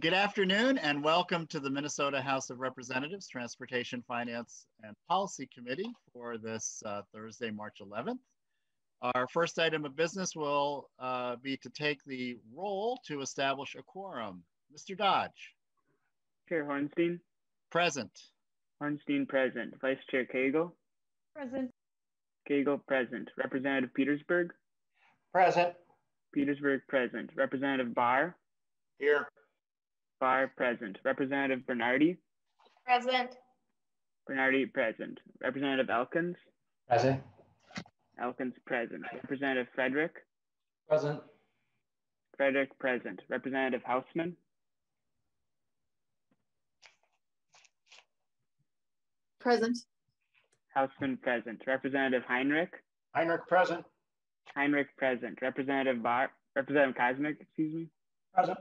Good afternoon and welcome to the Minnesota House of Representatives Transportation, Finance, and Policy Committee for this Thursday, March 11th. Our first item of business will be to take the roll to establish a quorum. Mr. Dodge. Chair Hornstein. Present. Hornstein present. Vice Chair Koegel. Present. Koegel present. Representative Petersburg. Present. Petersburg present. Representative Barr. Here. Barr present. Representative Bernardi. Present. Bernardi present. Representative Elkins. Present. Elkins present. Representative Frederick. Present. Frederick present. Representative Houseman. Present. Houseman present. Representative Heinrich. Heinrich present. Heinrich present. Representative Barr. Representative Kosmic, excuse me. Present.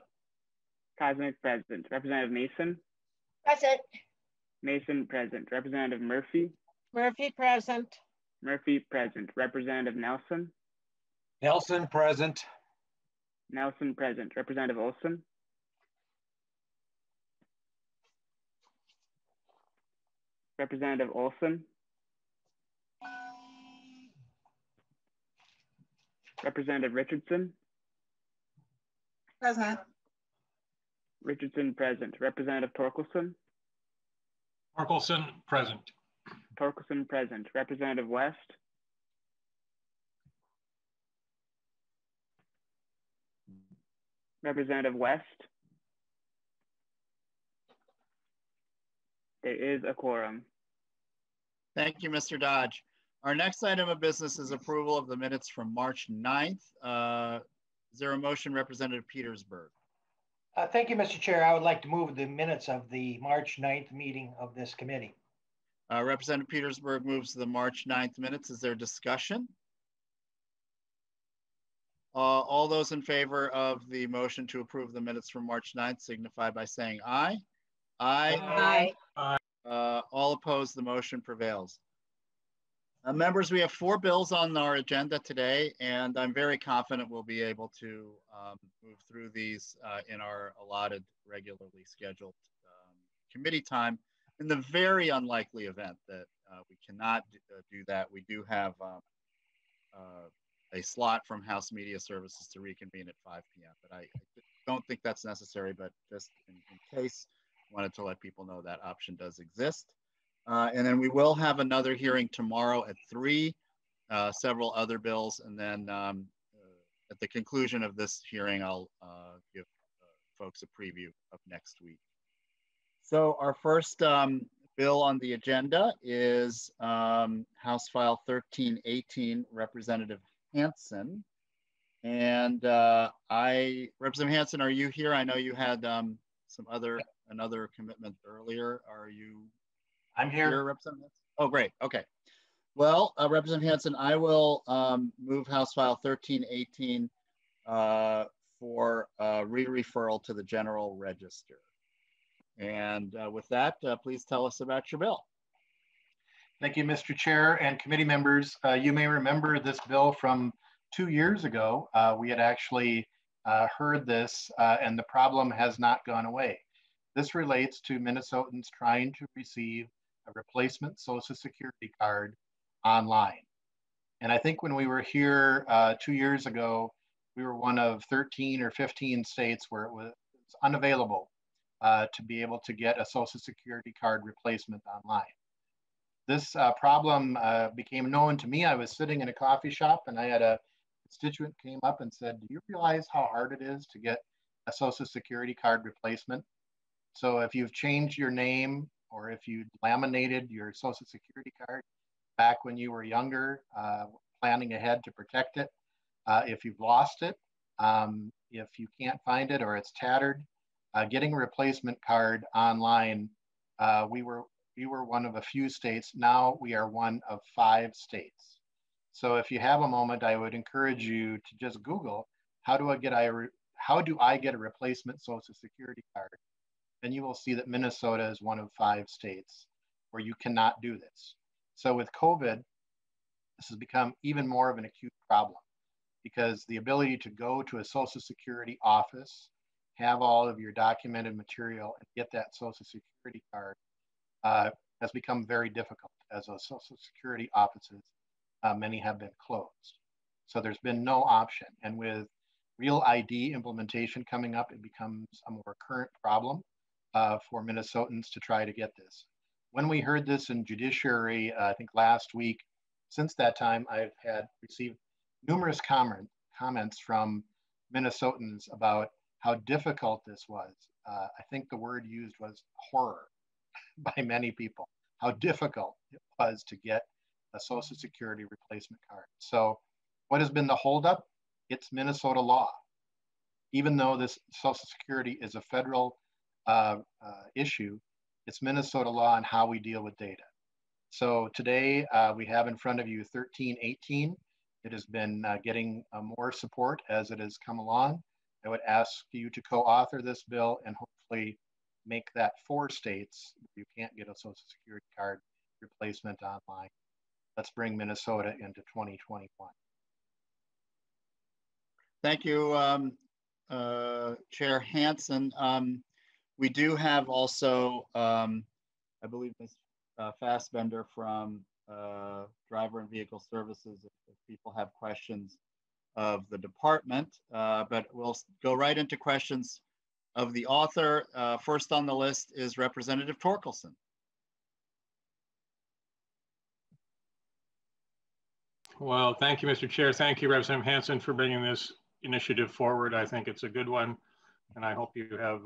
Cosmic present. Representative Mason. Present. Mason present. Representative Murphy. Murphy present. Murphy present. Representative Nelson. Nelson present. Nelson present. Representative Olson. Representative Olson. Representative Richardson. Present. Richardson present. Representative Torkelson. Torkelson present. Torkelson present. Representative West. Representative West. There is a quorum. Thank you, Mr. Dodge. Our next item of business is approval of the minutes from March 9th. Is there a motion, Representative Petersburg? Thank you, Mr. Chair. I would like to move the minutes of the March 9th meeting of this committee. Representative Petersburg moves the March 9th minutes. Is there discussion? All those in favor of the motion to approve the minutes from March 9th signify by saying aye. Aye. Aye. Aye. All opposed, the motion prevails. Members, we have four bills on our agenda today, and I'm very confident we'll be able to move through these in our allotted, regularly scheduled committee time. In the very unlikely event that we cannot do that, we do have a slot from House Media Services to reconvene at 5 p.m., but I don't think that's necessary, but just in case, wanted to let people know that option does exist. And then we will have another hearing tomorrow at 3, several other bills. And then at the conclusion of this hearing, I'll give folks a preview of next week. So our first bill on the agenda is House File 1318, Representative Hansen. And Representative Hansen, are you here? I know you had another commitment earlier. Are you? I'm here. Representative? Oh, great. Okay. Well, Representative Hansen, I will move House File 1318 for re-referral to the General Register. And with that, please tell us about your bill. Thank you, Mr. Chair and committee members. You may remember this bill from 2 years ago. We had actually heard this, and the problem has not gone away. This relates to Minnesotans trying to receive a replacement Social Security card online. And I think when we were here 2 years ago, we were one of 13 or 15 states where it was unavailable to be able to get a Social Security card replacement online. This problem became known to me. I was sitting in a coffee shop and I had a constituent came up and said, "Do you realize how hard it is to get a Social Security card replacement? So if you've changed your name or if you laminated your Social Security card back when you were younger, planning ahead to protect it, if you've lost it, if you can't find it or it's tattered, getting a replacement card online, we were one of a few states. Now we are one of 5 states. So if you have a moment, I would encourage you to just Google, how do I get a replacement Social Security card? And you will see that Minnesota is one of 5 states where you cannot do this. So with COVID, this has become even more of an acute problem because the ability to go to a Social Security office have all of your documented material and get that Social Security card has become very difficult as those Social Security offices, many have been closed. So there's been no option. And with Real ID implementation coming up, it becomes a more current problem for Minnesotans to try to get this. When we heard this in judiciary, I think last week, since that time, I've had received numerous comments from Minnesotans about how difficult this was. I think the word used was horror by many people, how difficult it was to get a Social Security replacement card. So what has been the holdup? It's Minnesota law. Even though this Social Security is a federal issue, it's Minnesota law and how we deal with data. So today we have in front of you 1318. It has been getting more support as it has come along. I would ask you to co-author this bill and hopefully make that 4 states where you can't get a Social Security card replacement online. Let's bring Minnesota into 2021. Thank you, Chair Hansen. We do have also, I believe, Ms. Fassbender from Driver and Vehicle Services, if people have questions of the department, but we'll go right into questions of the author. First on the list is Representative Torkelson. Well, thank you, Mr. Chair. Thank you, Representative Hansen, for bringing this initiative forward. I think it's a good one, and I hope you have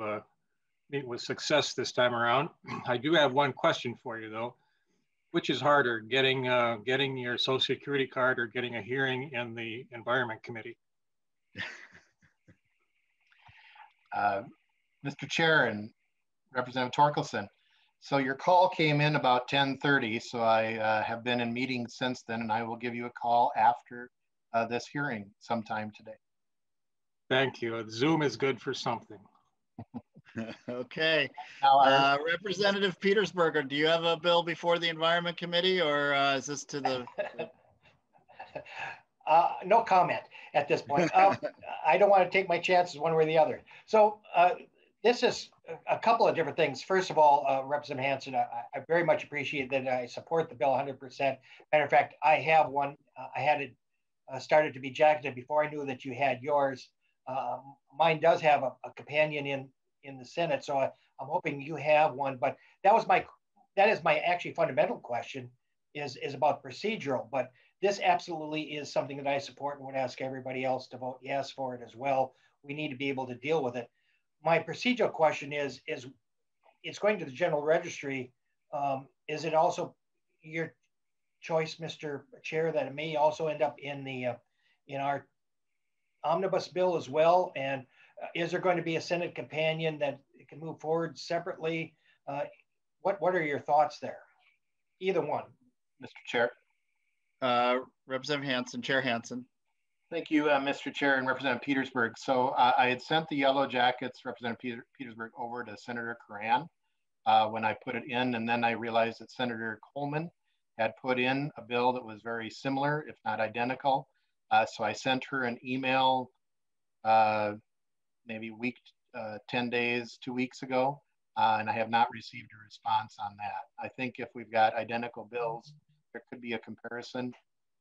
meet with success this time around. I do have one question for you, though. Which is harder, getting your Social Security card or getting a hearing in the Environment Committee? Mr. Chair and Representative Torkelson, so your call came in about 10:30, so I have been in meetings since then, and I will give you a call after this hearing sometime today. Thank you. Zoom is good for something. Okay. Representative Petersberger, do you have a bill before the Environment Committee, or is this to the... no comment at this point. I don't want to take my chances one way or the other. So this is a couple of different things. First of all, Representative Hansen, I very much appreciate that. I support the bill 100%. Matter of fact, I have one. I had it started to be jacketed before I knew that you had yours. Mine does have a companion in the Senate, so I'm hoping you have one. But that was that is my actually fundamental question is about procedural. But this absolutely is something that I support and would ask everybody else to vote yes for it as well. We need to be able to deal with it. My procedural question is it's going to the General Registry. Is it also your choice, Mr. Chair, that it may also end up in the in our omnibus bill as well? And is there going to be a Senate companion that can move forward separately? What are your thoughts there? Either one. Mr. Chair. Representative Hansen, Chair Hansen. Thank you, Mr. Chair and Representative Petersberg. So I had sent the Yellow Jackets, Representative Petersberg, over to Senator Curran when I put it in, and then I realized that Senator Coleman had put in a bill that was very similar, if not identical. So I sent her an email maybe 10 days, 2 weeks ago, and I have not received a response on that. I think if we've got identical bills, there could be a comparison.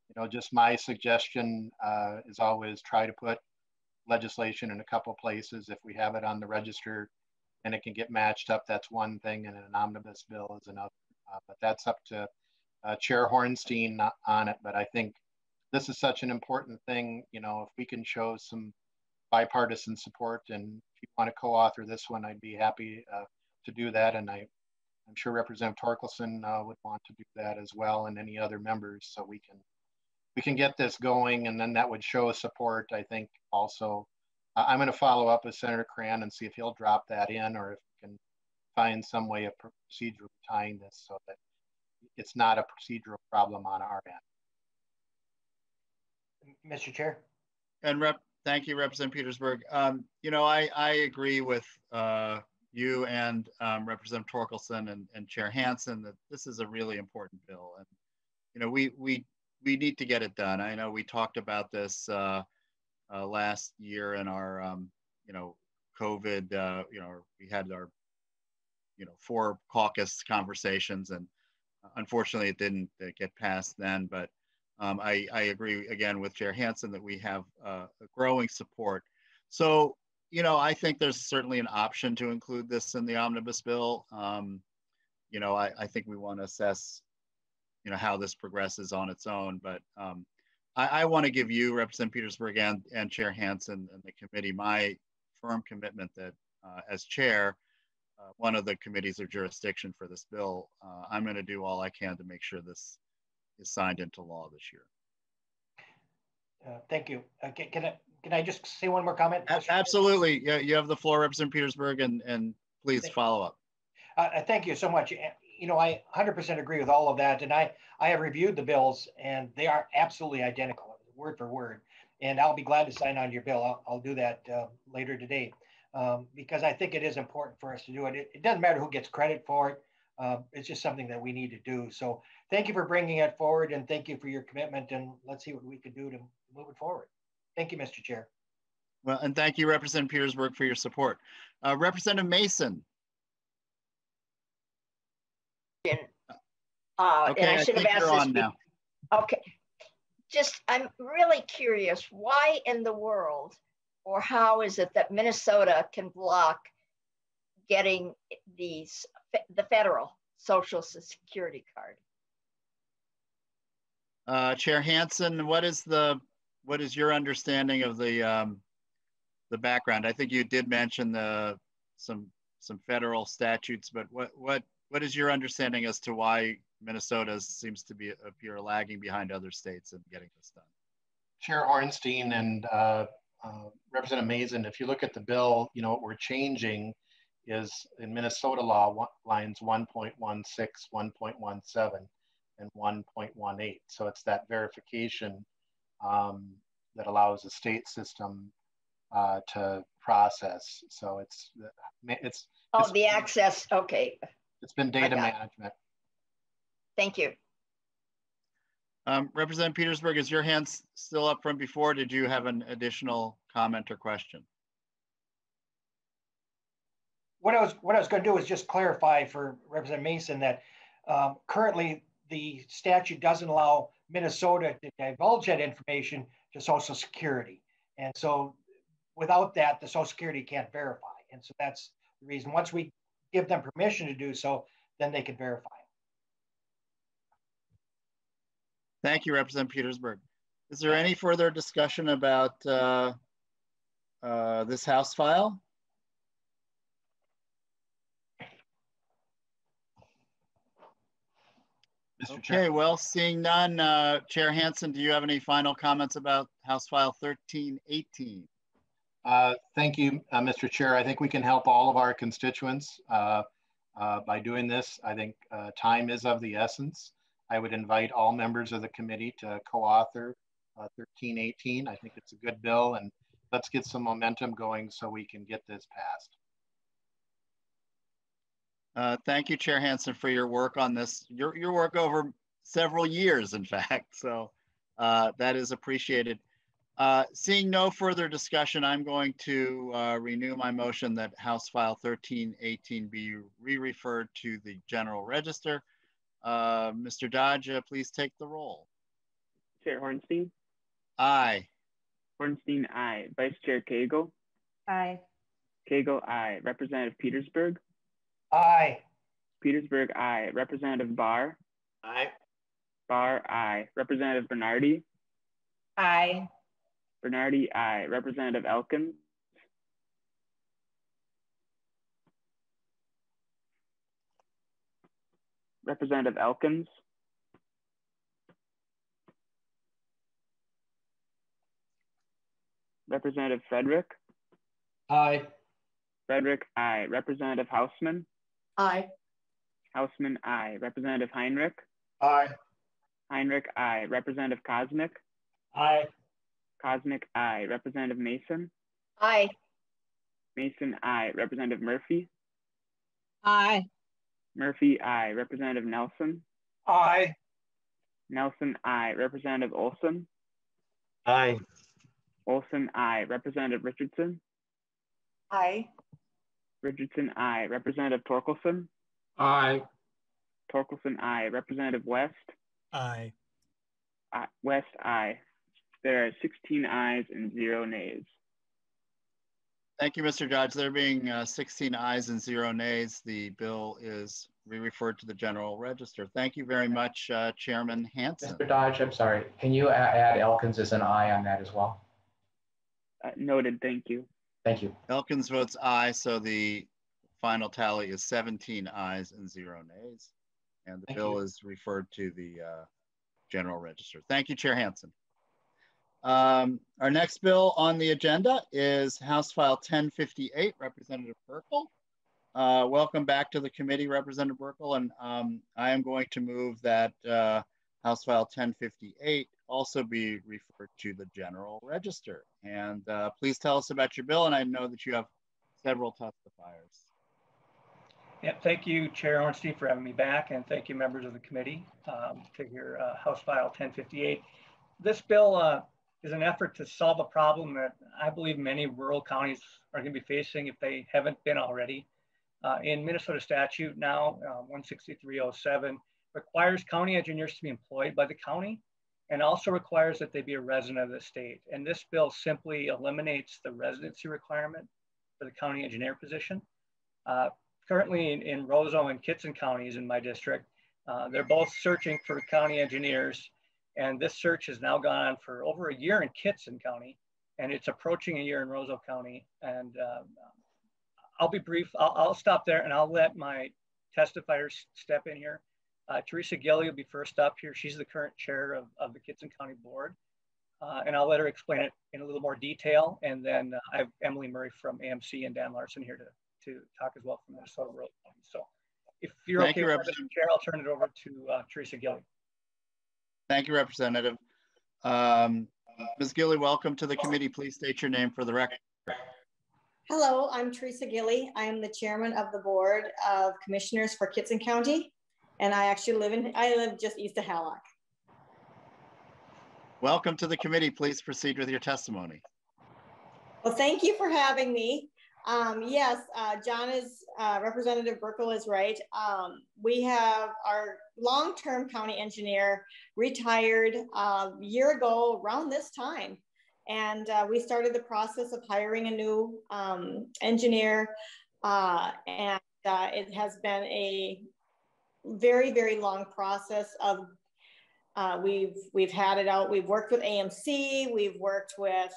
You know, just my suggestion is always try to put legislation in a couple places. If we have it on the register and it can get matched up, that's one thing, and an omnibus bill is another. But that's up to Chair Hornstein on it. But I think this is such an important thing. You know, if we can show some bipartisan support, and if you want to co-author this one, I'd be happy to do that, and I'm sure Representative Torkelson would want to do that as well, and any other members, so we can get this going, and then that would show support. I think also I'm going to follow up with Senator Curran and see if he'll drop that in, or if we can find some way of procedurally tying this so that it's not a procedural problem on our end. Mr. Chair. And thank you, Representative Petersberg. You know, I agree with you and Representative Torkelson and Chair Hansen that this is a really important bill, and you know we need to get it done. I know we talked about this last year in our you know COVID, we had our, 4 caucus conversations, and unfortunately it didn't get passed then. But I agree again with Chair Hansen that we have a growing support. So, I think there's certainly an option to include this in the omnibus bill. I think we want to assess, how this progresses on its own, but I want to give you, Representative Petersburg, and Chair Hansen and the committee, my firm commitment that as chair, one of the committees of jurisdiction for this bill, I'm going to do all I can to make sure this is signed into law this year. Thank you. Can I just say one more comment? Absolutely. Yeah, you have the floor, Representative Petersburg, and please follow up. Thank you so much. I 100% agree with all of that, and I have reviewed the bills, and they are absolutely identical, word for word, and I'll be glad to sign on your bill. I'll do that later today, because I think it is important for us to do it. It doesn't matter who gets credit for it. It's just something that we need to do. So thank you for bringing it forward, and thank you for your commitment, and let's see what we can do to move it forward. Thank you, Mr. Chair. Well, and thank you, Representative Petersburg, for your support. Representative Mason. Okay, and I should have asked this. Okay, I'm really curious, why in the world, or how is it that Minnesota can block getting the federal Social Security card? Chair Hansen, what is your understanding of the background? I think you did mention some federal statutes, but what is your understanding as to why Minnesota seems to be lagging behind other states in getting this done? Chair Orenstein and Representative Mason, if you look at the bill, what we're changing is in Minnesota law lines 1.16, 1.17, and 1.18. So it's that verification that allows the state system to process. So it's the access. Okay. It's been data management. Thank you. Representative Petersburg, is your hand still up from before? Did you have an additional comment or question? What I was going to do is just clarify for Representative Mason that currently the statute doesn't allow Minnesota to divulge that information to Social Security. And so without that, the Social Security can't verify. And so that's the reason. Once we give them permission to do so, then they can verify. Thank you, Representative Petersburg. Is there any further discussion about this House file? Mr. Chair. Okay, well, seeing none, Chair Hansen, do you have any final comments about House File 1318? Thank you, Mr. Chair. I think we can help all of our constituents by doing this. I think time is of the essence. I would invite all members of the committee to co-author 1318. I think it's a good bill, and let's get some momentum going so we can get this passed. Thank you, Chair Hansen, for your work on this. Your work over several years, in fact, so that is appreciated. Seeing no further discussion, I'm going to renew my motion that House File 1318 be re-referred to the General Register. Mr. Dodge, please take the roll. Chair Hornstein? Aye. Hornstein, aye. Vice Chair Koegel? Aye. Koegel, aye. Representative Petersburg? Aye. Petersburg, aye. Representative Barr? Aye. Barr, aye. Representative Bernardi? Aye. Bernardi, aye. Representative Elkins? Representative Elkins? Representative Frederick? Aye. Frederick, aye. Representative Hausman? Aye. Hausman, aye. Representative Heinrich? Aye. Heinrich, aye. Representative Cosmic? Aye. Cosmic, aye. Representative Mason? Aye. Mason, aye. Representative Murphy? Aye. Murphy, aye. Representative Nelson? Aye. Nelson, aye. Representative Olson? Aye. Olson, aye. Representative Richardson? Aye. Richardson, aye. Representative Torkelson? Aye. Torkelson, aye. Representative West? Aye. West, aye. There are 16 ayes and 0 nays. Thank you, Mr. Dodge. There being 16 ayes and 0 nays, the bill is re-referred to the General Register. Thank you very much, Chairman Hansen. Mr. Dodge, I'm sorry. Can you add Elkins as an aye on that as well? Noted. Thank you. Thank you. Elkins votes aye, so the final tally is 17 ayes and 0 nays. And the bill is referred to the General Register. Thank you, Chair Hansen. Our next bill on the agenda is House File 1058, Representative Burkel. Welcome back to the committee, Representative Burkel, and I am going to move that House File 1058 also be referred to the General Register. And please tell us about your bill, and I know that you have several testifiers. Yeah, thank you, Chair Ornstein, for having me back, and thank you, members of the committee, to hear House File 1058. This bill is an effort to solve a problem that I believe many rural counties are going to be facing if they haven't been already. In Minnesota statute now, 163.07 requires county engineers to be employed by the county and also requires that they be a resident of the state. And this bill simply eliminates the residency requirement for the county engineer position. Currently in Roseau and Kittson counties in my district, they're both searching for county engineers. And this search has now gone on for over a year in Kittson County, and it's approaching a year in Roseau County. And I'll be brief. I'll stop there, and I'll let my testifiers step in here. Teresa Gilley will be first up here. She's the current chair of the Kittson County Board, and I'll let her explain it in a little more detail. And then I have Emily Murray from AMC and Dan Larson here to talk as well from Minnesota Rural County. So if you're okay, Representative Chair, I'll turn it over to Teresa Gilley. Thank you, Representative. Ms. Gilley, welcome to the committee. Please state your name for the record. Hello, I'm Teresa Gilley. I am the chairman of the Board of Commissioners for Kittson County, and I actually live just east of Hallock. Welcome to the committee. Please proceed with your testimony. Well, thank you for having me. Yes, John is, Representative Burkel is right. We have our long-term county engineer retired a year ago around this time. And we started the process of hiring a new engineer. And it has been a very, very long process of, we've had it out. We've worked with AMC, we've worked with,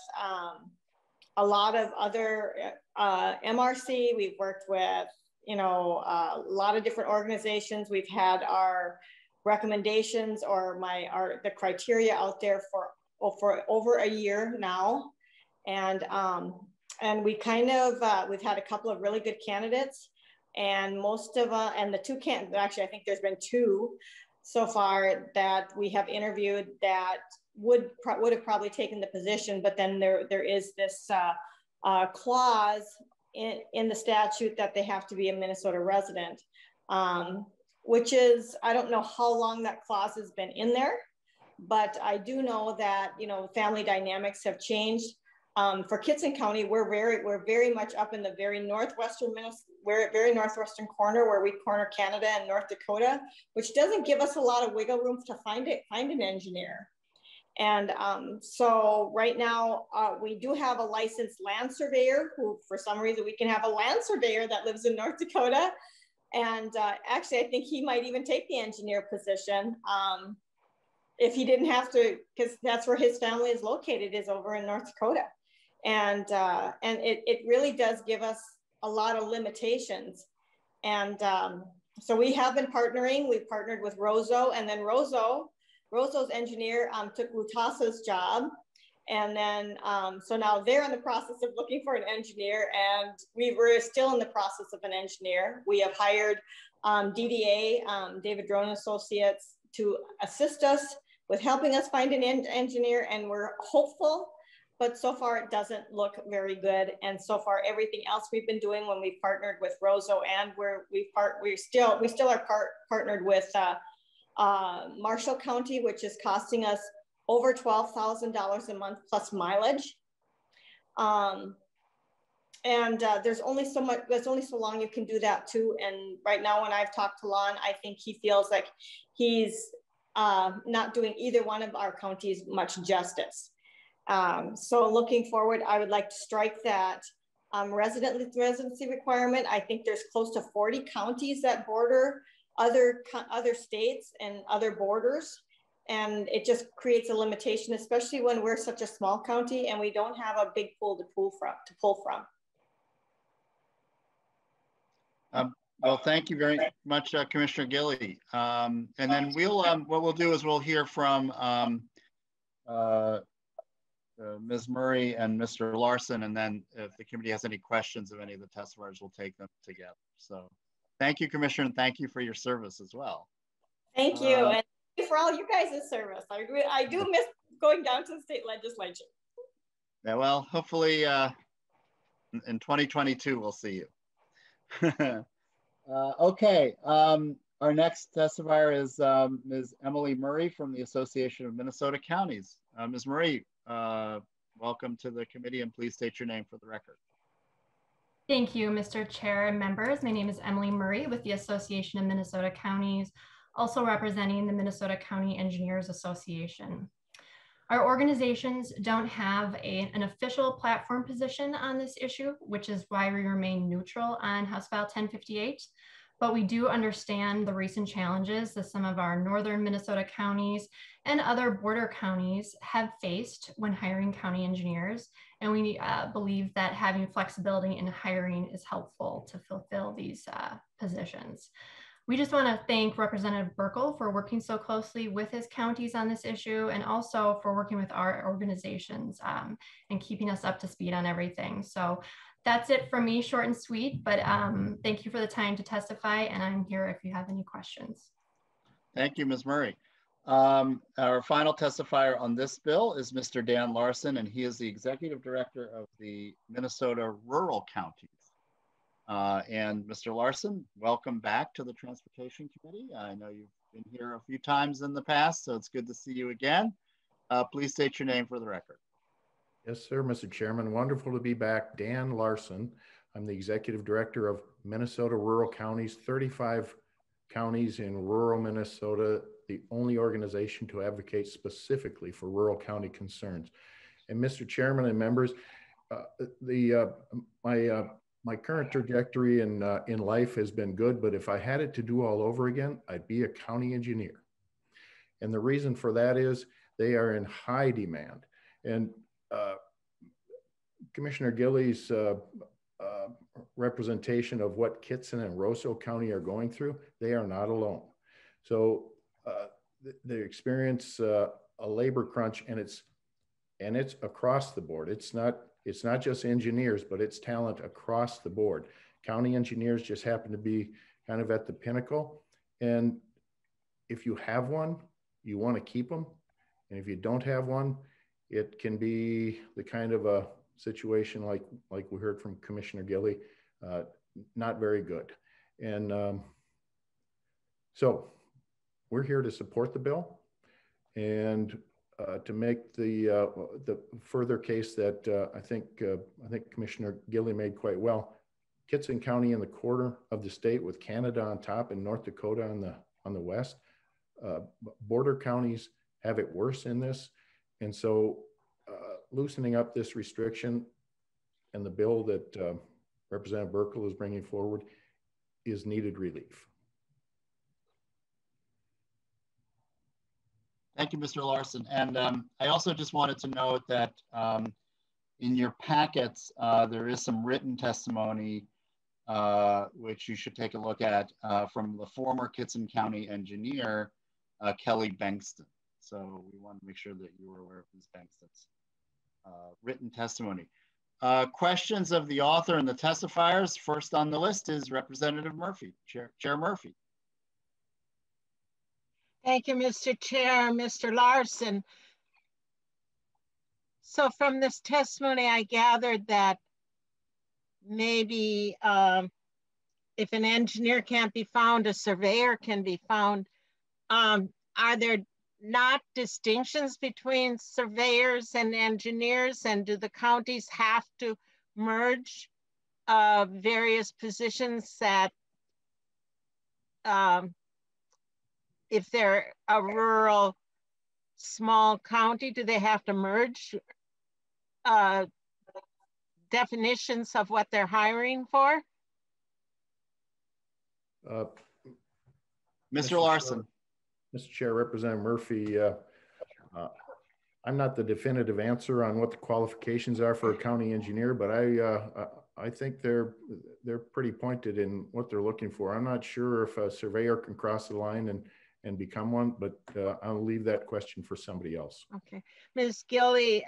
a lot of other MRC, we've worked with, you know, a lot of different organizations. We've had our recommendations or the criteria out there for over a year now, and we kind of we've had a couple of really good candidates, and most of and the two candidates, actually I think there's been two so far that we have interviewed that would have probably taken the position, but then there is this clause in the statute that they have to be a Minnesota resident, which is, I don't know how long that clause has been in there, but I do know that, you know, family dynamics have changed. For Kittson County, we're very much up in the very northwestern corner, where we corner Canada and North Dakota, which doesn't give us a lot of wiggle room to find an engineer. And so right now we do have a licensed land surveyor who, for some reason, we can have a land surveyor that lives in North Dakota. And actually, I think he might even take the engineer position if he didn't have to, because that's where his family is located, is over in North Dakota. And it really does give us a lot of limitations. And so we have been partnering. We've partnered with Roseau, and then Roseau's engineer took Mutasa's job. And then, so now they're in the process of looking for an engineer, and we're still in the process of an engineer. We have hired DDA, David Drone Associates, to assist us with helping us find an engineer, and we're hopeful, but so far it doesn't look very good. And so far, everything else we've been doing when we've partnered with Roseau, and we still are partnered with Marshall County, which is costing us over $12,000 a month plus mileage. And there's only so much, there's only so long you can do that too. And right now, when I've talked to Lon, I think he feels like he's not doing either one of our counties much justice. So looking forward, I would like to strike that residency requirement. I think there's close to 40 counties that border other states and other borders. And it just creates a limitation, especially when we're such a small county and we don't have a big pool to pull from. Well, thank you very much, Commissioner Gilley. And then we'll, what we'll do is we'll hear from Ms. Murray and Mr. Larson, and then if the committee has any questions of any of the testifiers, we'll take them together. So thank you, Commissioner, and thank you for your service as well. Thank you, and thank you for all you guys' service. I do miss going down to the state legislature. Yeah, well, hopefully in 2022, we'll see you. Okay, our next testifier is Ms. Emily Murray from the Association of Minnesota Counties. Ms. Murray, welcome to the committee, and please state your name for the record. Thank you, Mr. Chair and members. My name is Emily Murray with the Association of Minnesota Counties, also representing the Minnesota County Engineers Association. Our organizations don't have an official platform position on this issue, which is why we remain neutral on House File 1058, but we do understand the recent challenges that some of our northern Minnesota counties and other border counties have faced when hiring county engineers, and we believe that having flexibility in hiring is helpful to fulfill these positions. We just want to thank Representative Burkel for working so closely with his counties on this issue, and also for working with our organizations and keeping us up to speed on everything. So that's it for me, short and sweet, but thank you for the time to testify, and I'm here if you have any questions. Thank you, Ms. Murray. Our final testifier on this bill is Mr. Dan Larson, and he is the Executive Director of the Minnesota Rural Counties. And Mr. Larson, welcome back to the Transportation Committee. I know you've been here a few times in the past, so it's good to see you again. Please state your name for the record. Yes, sir, Mr. Chairman. Wonderful to be back. Dan Larson. I'm the Executive Director of Minnesota Rural Counties, 35 counties in rural Minnesota, the only organization to advocate specifically for rural county concerns. And Mr. Chairman and members, my current trajectory in life has been good, but if I had it to do all over again, I'd be a county engineer. And the reason for that is they are in high demand. And Commissioner Gilley's representation of what Kittson and Roseau County are going through, they are not alone. So they experience a labor crunch, and it's across the board. It's not just engineers, but it's talent across the board. County engineers just happen to be kind of at the pinnacle. And if you have one, you want to keep them. And if you don't have one, it can be the kind of a situation like we heard from Commissioner Gilley, not very good. And so we're here to support the bill and to make the further case that I think Commissioner Gilley made quite well. Kittson County in the quarter of the state, with Canada on top and North Dakota on the west. Border counties have it worse in this. And so loosening up this restriction and the bill that Representative Burkel is bringing forward is needed relief. Thank you, Mr. Larson. And I also just wanted to note that in your packets, there is some written testimony, which you should take a look at, from the former Kittson County engineer, Kelly Bengston. So we want to make sure that you were aware of Ms. Bankston's written testimony. Questions of the author and the testifiers. First on the list is Representative Murphy, Chair Murphy. Thank you, Mr. Chair, Mr. Larson. So from this testimony, I gathered that maybe if an engineer can't be found, a surveyor can be found. Are there not distinctions between surveyors and engineers, and do the counties have to merge various positions that if they're a rural small county, do they have to merge definitions of what they're hiring for? Mr. Larson. Mr. Chair, Representative Murphy, I'm not the definitive answer on what the qualifications are for a county engineer, but I think they're pretty pointed in what they're looking for. I'm not sure if a surveyor can cross the line and become one, but I'll leave that question for somebody else. Okay, Ms. Gilley,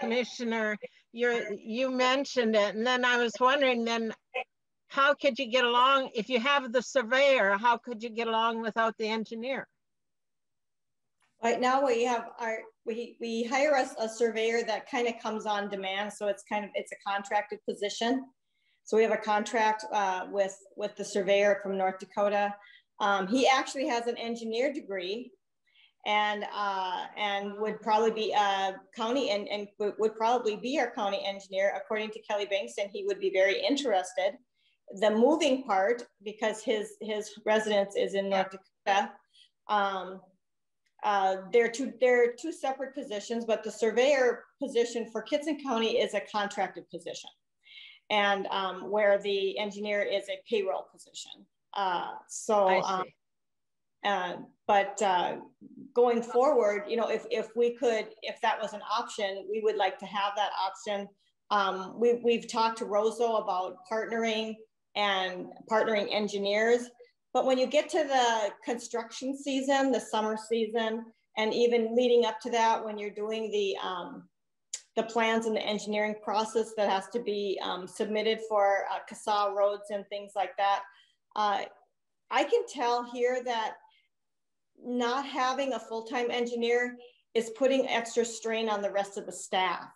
Commissioner, you mentioned it, and then I was wondering then, how could you get along, if you have the surveyor, how could you get along without the engineer? Right now we have our, we hire us a surveyor that kind of comes on demand. So it's kind of, it's a contracted position. So we have a contract with the surveyor from North Dakota. He actually has an engineer degree and would probably be a county and would probably be our county engineer. According to Kelly Bankston, he would be very interested. The moving part, because his residence is in North Dakota, they're two separate positions, but the surveyor position for Kittson County is a contracted position, and where the engineer is a payroll position. But going forward, you know, if we could, if that was an option, we would like to have that option. We've talked to Roseau about partnering and partnering engineers. But when you get to the construction season, the summer season, and even leading up to that, when you're doing the plans and the engineering process that has to be submitted for CSAH roads and things like that, I can tell here that not having a full-time engineer is putting extra strain on the rest of the staff.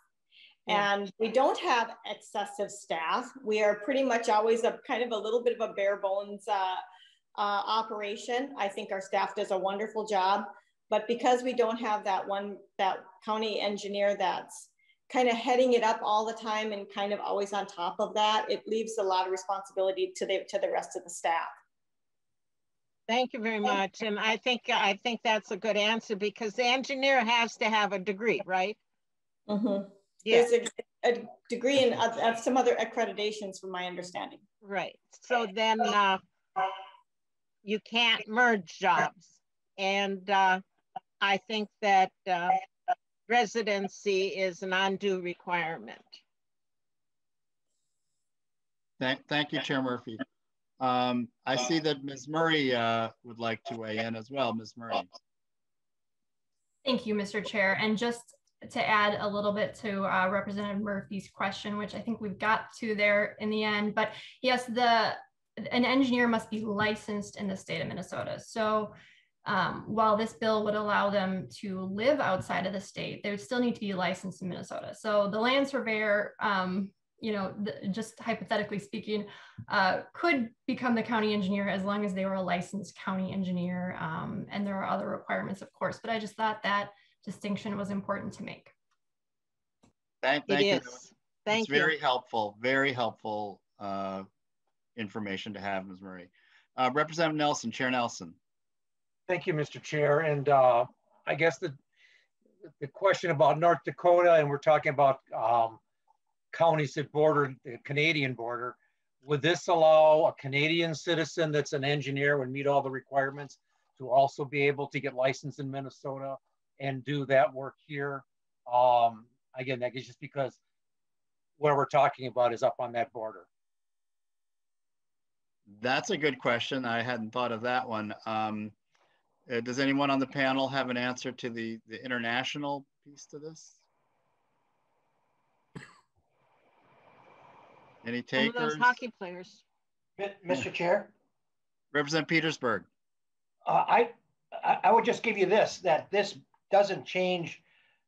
And we don't have excessive staff. We are pretty much always a kind of a little bit of a bare bones operation. I think our staff does a wonderful job, but because we don't have that county engineer that's kind of heading it up all the time and kind of always on top of that, it leaves a lot of responsibility to the rest of the staff. Thank you very much. And I think that's a good answer, because the engineer has to have a degree, right? Mm-hmm. Yeah. There's a degree in of some other accreditations from my understanding. Right. So then you can't merge jobs. And I think that residency is an undue requirement. Thank you, Chair Murphy. I see that Ms. Murray would like to weigh in as well. Ms. Murray. Thank you, Mr. Chair. And just to add a little bit to Representative Murphy's question, which I think we've got to there in the end, but yes, an engineer must be licensed in the state of Minnesota. So while this bill would allow them to live outside of the state, they would still need to be licensed in Minnesota. So the land surveyor, you know, just hypothetically speaking, could become the county engineer as long as they were a licensed county engineer. And there are other requirements, of course, but I just thought that distinction was important to make. Thank you. Very helpful information to have, Ms. Murray. Representative Nelson, Chair Nelson. Thank you, Mr. Chair. And I guess the question about North Dakota, and we're talking about counties that border the Canadian border, would this allow a Canadian citizen that's an engineer, would meet all the requirements, to also be able to get licensed in Minnesota and do that work here? Again, that is just because what we're talking about is up on that border. That's a good question. I hadn't thought of that one. Does anyone on the panel have an answer to the international piece to this? Any takers? Some of those hockey players. Mr. Chair? Representative Petersburg. I would just give you this, that this doesn't change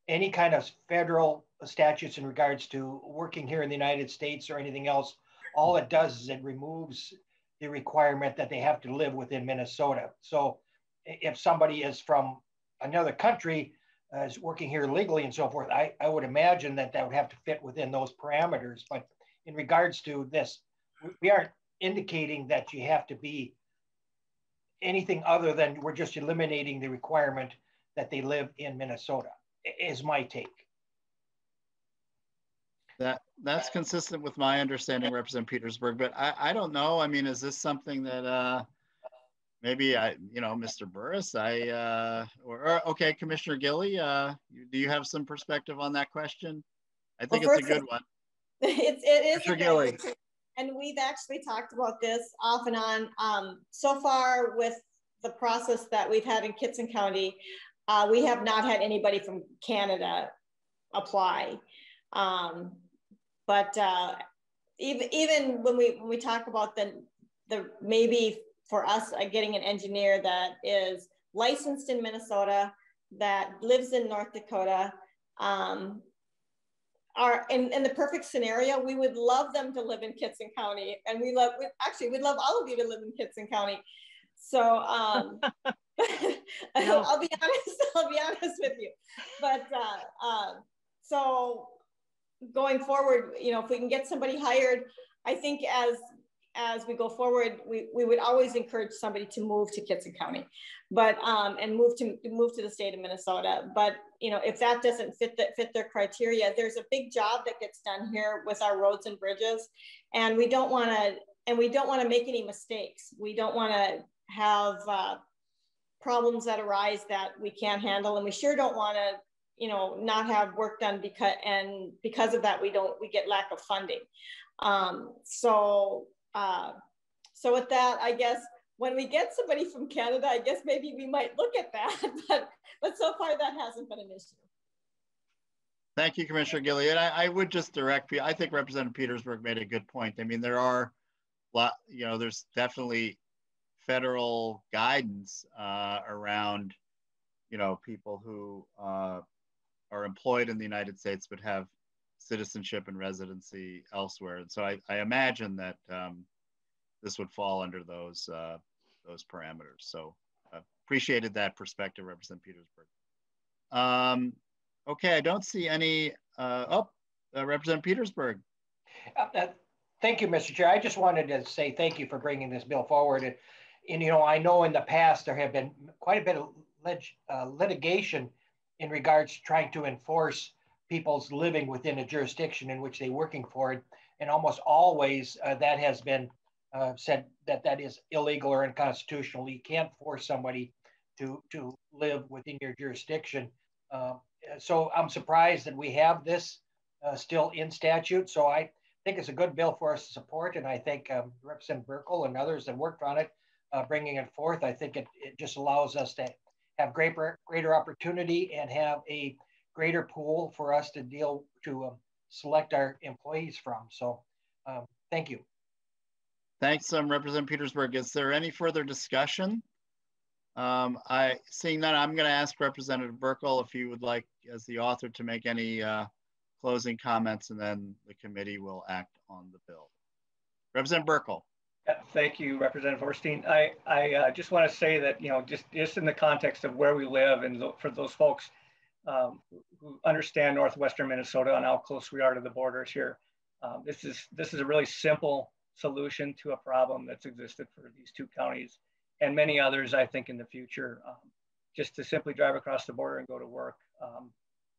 any kind of federal statutes in regards to working here in the United States or anything else. All it does is it removes the requirement that they have to live within Minnesota. So if somebody is from another country, is working here legally and so forth, I would imagine that would have to fit within those parameters. But in regards to this. We aren't indicating that you have to be anything other than we're just eliminating the requirement that they live in Minnesota, is my take. That's consistent with my understanding, Representative Petersburg, but I don't know. I mean, is this something that maybe Mr. Burris, okay, Commissioner Gilley, do you have some perspective on that question? I think it's a good one. It is. Commissioner Gilley. And we've actually talked about this off and on. So far with the process that we've had in Kittson County, we have not had anybody from Canada apply. But even when we talk about the maybe for us getting an engineer that is licensed in Minnesota, that lives in North Dakota, in the perfect scenario, we would love them to live in Kittson County, and we'd love all of you to live in Kittson County. So I'll be honest with you. But so going forward, if we can get somebody hired, I think as we go forward, we would always encourage somebody to move to Kittson County, but and move to the state of Minnesota. But if that doesn't fit their criteria, there's a big job that gets done here with our roads and bridges, and we don't want to make any mistakes. We don't want to have problems that arise that we can't handle, and we sure don't want to not have work done because of that we get lack of funding. So with that, I guess when we get somebody from Canada, I guess maybe we might look at that, but so far that hasn't been an issue. Thank you, Commissioner Gilley. And I would just direct you, I think Representative Petersburg made a good point. I mean, there are there's definitely federal guidance around, people who are employed in the United States but have citizenship and residency elsewhere, and so I imagine that this would fall under those parameters. So appreciated that perspective, Representative Petersburg. Okay, I don't see any. Representative Petersburg. Thank you, Mr. Chair. I just wanted to say thank you for bringing this bill forward, and I know in the past there have been quite a bit of litigation in regards to trying to enforce people's living within a jurisdiction in which they're working for, and almost always that has been said that is illegal or unconstitutional. You can't force somebody to live within your jurisdiction. So I'm surprised that we have this still in statute. So I think it's a good bill for us to support, and I thank Representative Burkel and others that worked on it, bringing it forth. I think it just allows us to have greater opportunity and have a greater pool for us to select our employees from. So thank you. Thanks, Representative Petersburg. Is there any further discussion? Seeing that, I'm gonna ask Representative Burkel if you would like, as the author, to make any closing comments, and then the committee will act on the bill. Representative Burkel. Thank you, Representative Horstein. I just wanna say that, just in the context of where we live and for those folks who understand Northwestern Minnesota and how close we are to the borders here. This is a really simple solution to a problem that's existed for these two counties and many others, I think, in the future. Just to simply drive across the border and go to work.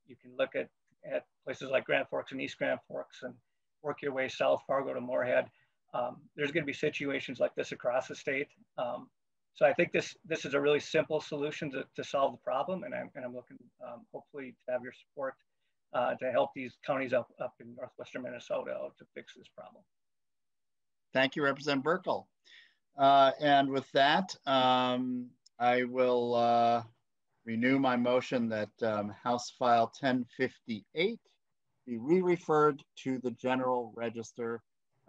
You can look at places like Grand Forks and East Grand Forks and work your way south, Fargo to Moorhead. There's gonna be situations like this across the state. So I think this is a really simple solution to solve the problem, and I'm looking hopefully to have your support to help these counties up in Northwestern Minnesota to fix this problem. Thank you, Representative Burkel. And with that, I will renew my motion that House File 1058 be re-referred to the General Register.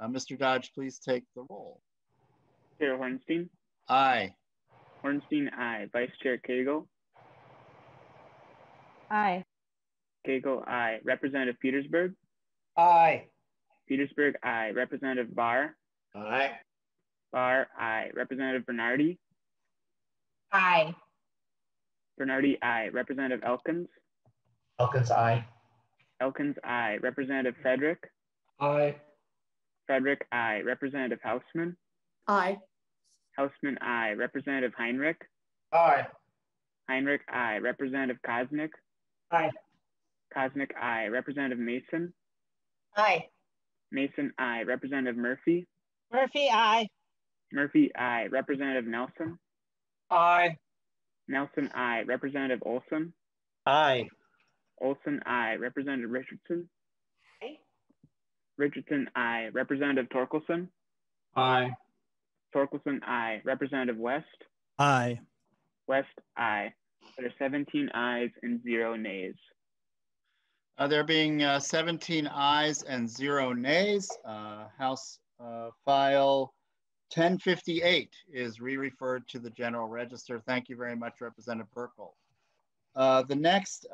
Mr. Dodge, please take the roll. Chair Hornstein. Aye. Hornstein, aye. Vice Chair Koegel? Aye. Koegel, aye. Representative Petersburg? Aye. Petersburg, aye. Representative Barr? Aye. Barr, aye. Representative Bernardi? Aye. Bernardi, aye. Representative Elkins? Elkins, aye. Elkins, aye. Representative Frederick? Aye. Frederick, aye. Representative Houseman? Aye. Houseman, aye. Representative Heinrich? Aye. Heinrich, aye. Representative Kosnick? Aye. Kosnick, aye. Representative Mason? Aye. Mason, aye. Representative Murphy? Murphy, aye. Murphy, aye. Representative Nelson? Aye. Nelson, aye. Representative Olson? Aye. Olson, aye. Representative Richardson? Aye. Richardson, aye. Representative Torkelson? Aye. Torkelson, aye. Representative West? Aye. West, aye. There are 17 ayes and 0 nays. There being 17 ayes and 0 nays, House File 1058 is re-referred to the General Register. Thank you very much, Representative Burkel. The next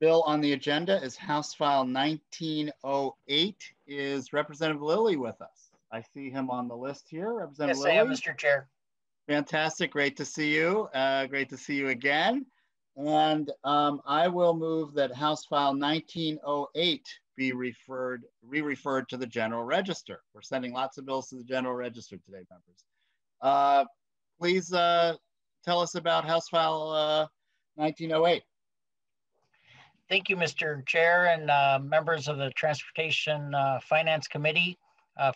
bill on the agenda is House File 1908. Is Representative Lillie with us? I see him on the list here. Representative Lillie? Yes, I am, Mr. Chair. Fantastic, great to see you. Great to see you again. And I will move that House File 1908 be re-referred to the General Register. We're sending lots of bills to the General Register today, members. Please tell us about House File 1908. Thank you, Mr. Chair, and members of the Transportation Finance Committee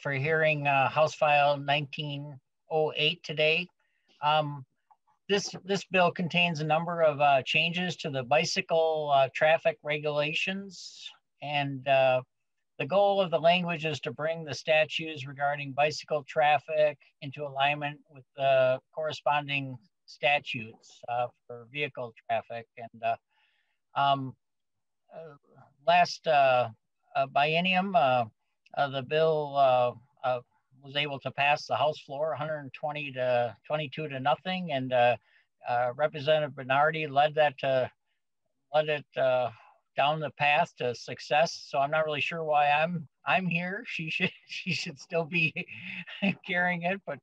for hearing House File 1908 today. This bill contains a number of changes to the bicycle traffic regulations, and the goal of the language is to bring the statutes regarding bicycle traffic into alignment with the corresponding statutes for vehicle traffic. And last biennium, the bill was able to pass the House floor 120 to 22 to nothing, and Representative Bernardi led it down the path to success. So I'm not really sure why I'm here. She should still be carrying it, but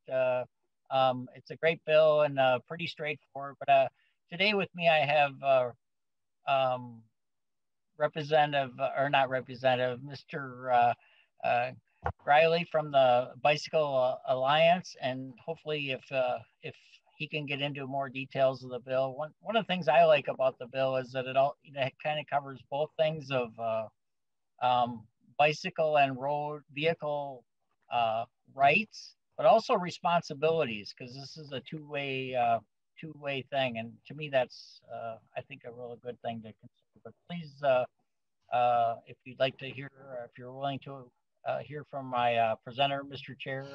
it's a great bill and pretty straightforward. But today with me I have Mr. Riley from the Bicycle Alliance, and hopefully if he can get into more details of the bill. One of the things I like about the bill is that it kind of covers both things of bicycle and road vehicle rights, but also responsibilities, because this is a two-way thing, and to me that's I think a really good thing to consider. But please, if you'd like to hear, if you're willing to hear from my presenter, Mr. Chair,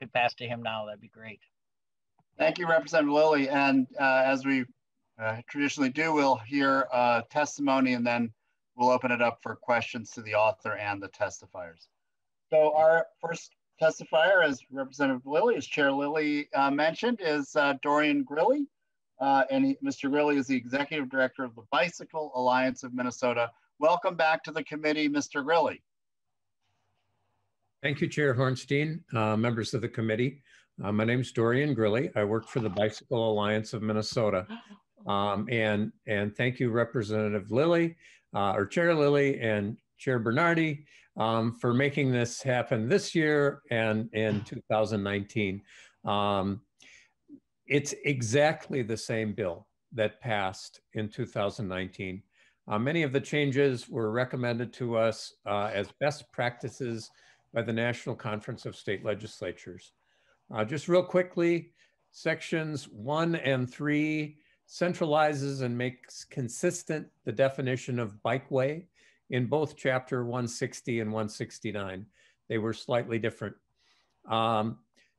could pass to him now. That'd be great. Thank you, Representative Lillie. And as we traditionally do, we'll hear testimony, and then we'll open it up for questions to the author and the testifiers. So our first testifier, as Representative Lillie, as Chair Lillie mentioned, is Dorian Grilley. Mr. Grilley is the Executive Director of the Bicycle Alliance of Minnesota. Welcome back to the committee, Mr. Grilley. Thank you, Chair Hornstein, members of the committee. My name's Dorian Grilley. I work for the Bicycle Alliance of Minnesota. And thank you, Representative Lillie, or Chair Lillie and Chair Bernardi, for making this happen this year and in 2019. It's exactly the same bill that passed in 2019. Many of the changes were recommended to us as best practices by the National Conference of State Legislatures. Just real quickly, sections 1 and 3 centralizes and makes consistent the definition of bikeway in both chapter 160 and 169. They were slightly different.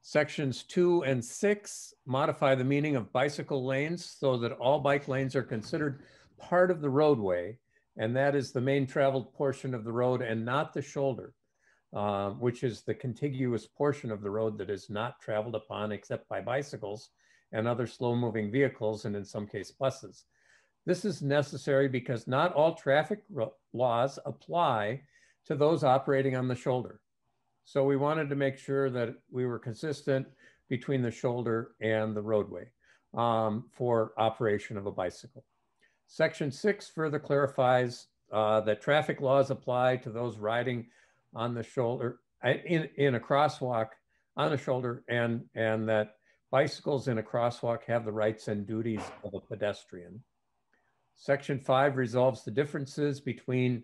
Sections 2 and 6 modify the meaning of bicycle lanes so that all bike lanes are considered part of the roadway, and that is the main traveled portion of the road and not the shoulder, which is the contiguous portion of the road that is not traveled upon except by bicycles and other slow-moving vehicles, and in some case buses. This is necessary because not all traffic laws apply to those operating on the shoulder. So we wanted to make sure that we were consistent between the shoulder and the roadway for operation of a bicycle. Section 6 further clarifies that traffic laws apply to those riding on the shoulder, in a crosswalk on the shoulder, and that bicycles in a crosswalk have the rights and duties of a pedestrian. Section 5 resolves the differences between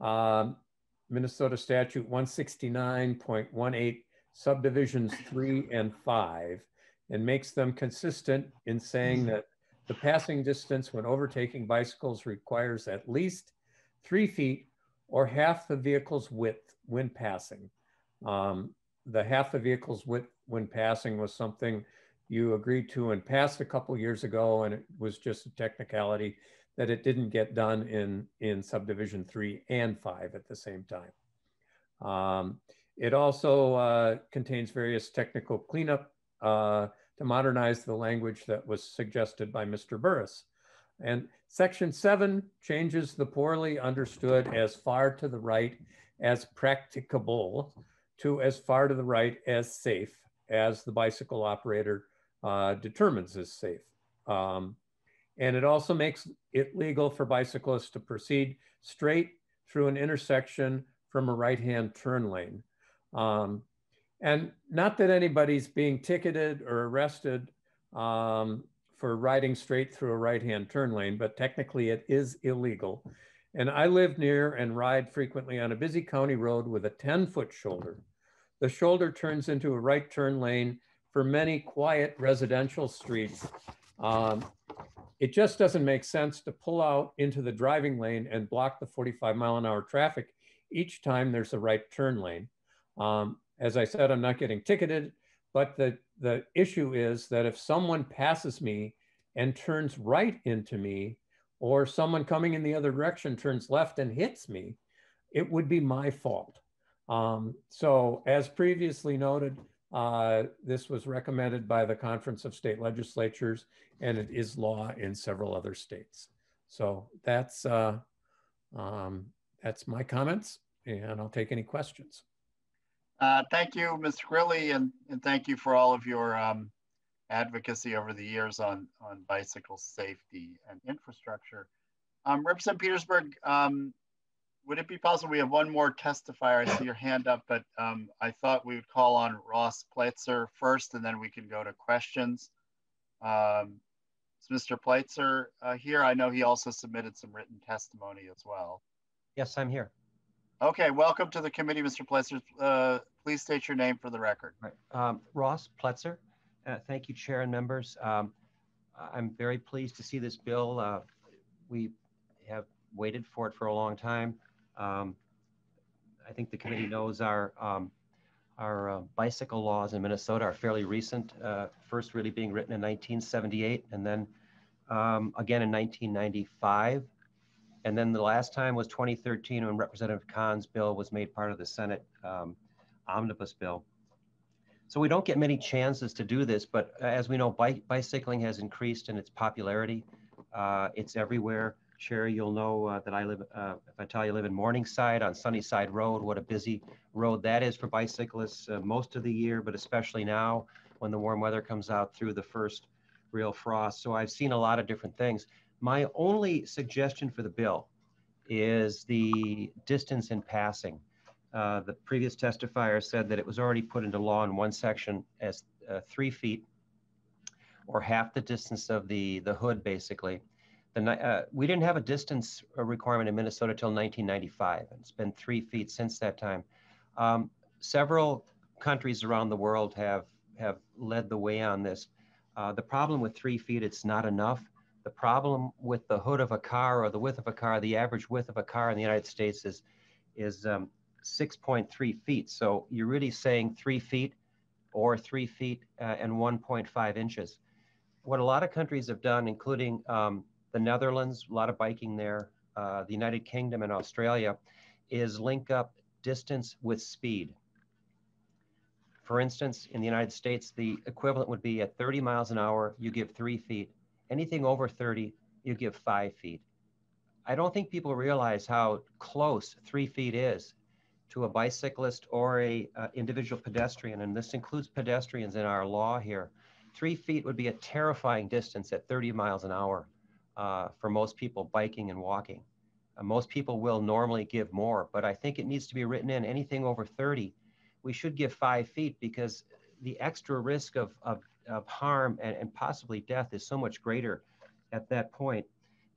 Minnesota Statute 169.18 subdivisions 3 and 5, and makes them consistent in saying that the passing distance when overtaking bicycles requires at least 3 feet or half the vehicle's width when passing. The half the vehicle's width when passing was something you agreed to and passed a couple years ago, and it was just a technicality that it didn't get done in subdivision 3 and 5 at the same time. It also contains various technical cleanup to modernize the language that was suggested by Mr. Burris. And section 7 changes the poorly understood "as far to the right as practicable" to "as far to the right as safe as the bicycle operator determines is safe." And it also makes it legal for bicyclists to proceed straight through an intersection from a right-hand turn lane. And not that anybody's being ticketed or arrested for riding straight through a right-hand turn lane, but technically it is illegal. And I live near and ride frequently on a busy county road with a 10-foot shoulder. The shoulder turns into a right turn lane for many quiet residential streets. It just doesn't make sense to pull out into the driving lane and block the 45-mile-an-hour traffic each time there's a right turn lane. As I said, I'm not getting ticketed, but the issue is that if someone passes me and turns right into me, or someone coming in the other direction turns left and hits me, it would be my fault. So as previously noted, this was recommended by the Conference of State Legislatures, and it is law in several other states. So that's my comments, and I'll take any questions. Thank you, Mr. Grilli, and thank you for all of your advocacy over the years on bicycle safety and infrastructure. Representative Petersburg, would it be possible, we have one more testifier, I see your hand up, but I thought we would call on Ross Platzer first, and then we can go to questions. Is Mr. Platzer here? I know he also submitted some written testimony as well. Yes, I'm here. Okay, welcome to the committee, Mr. Platzer. Please state your name for the record. Right. Ross Platzer. Thank you, Chair and members. I'm very pleased to see this bill. We have waited for it for a long time. I think the committee knows our bicycle laws in Minnesota are fairly recent, first really being written in 1978, and then again in 1995. And then the last time was 2013, when Representative Kahn's bill was made part of the Senate omnibus bill. So we don't get many chances to do this, but as we know, bicycling has increased in its popularity. It's everywhere. Chair, you'll know that I live, if I tell you I live in Morningside on Sunnyside Road, what a busy road that is for bicyclists most of the year, but especially now when the warm weather comes out through the first real frost. So I've seen a lot of different things. My only suggestion for the bill is the distance in passing. The previous testifier said that it was already put into law in one section as 3 feet, or half the distance of the hood, basically. We didn't have a distance requirement in Minnesota till 1995, and it's been 3 feet since that time. Several countries around the world have led the way on this. The problem with 3 feet, it's not enough. The problem with the hood of a car, or the width of a car, the average width of a car in the United States is 6.3 feet. So you're really saying 3 feet, or 3 feet and 1.5 inches. What a lot of countries have done, including the Netherlands, a lot of biking there, the United Kingdom and Australia, is link up distance with speed. For instance, in the United States, the equivalent would be at 30 miles an hour, you give 3 feet. Anything over 30, you give 5 feet. I don't think people realize how close 3 feet is to a bicyclist or a individual pedestrian, and this includes pedestrians in our law here. 3 feet would be a terrifying distance at 30 miles an hour for most people biking and walking. Most people will normally give more, but I think it needs to be written in anything over 30. We should give 5 feet because the extra risk of harm and possibly death is so much greater at that point.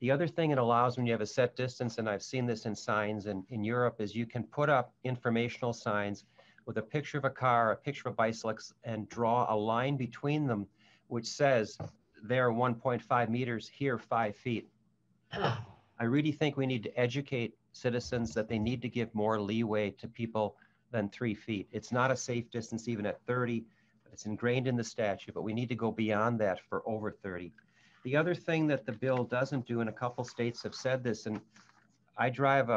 The other thing it allows when you have a set distance, and I've seen this in signs and in Europe, is you can put up informational signs with a picture of a car, a picture of a bicycle, and draw a line between them, which says there 1.5 meters, here 5 feet. I really think we need to educate citizens that they need to give more leeway to people than 3 feet. It's not a safe distance even at 30. It's ingrained in the statute, but we need to go beyond that for over 30. The other thing that the bill doesn't do, and a couple states have said this, and I drive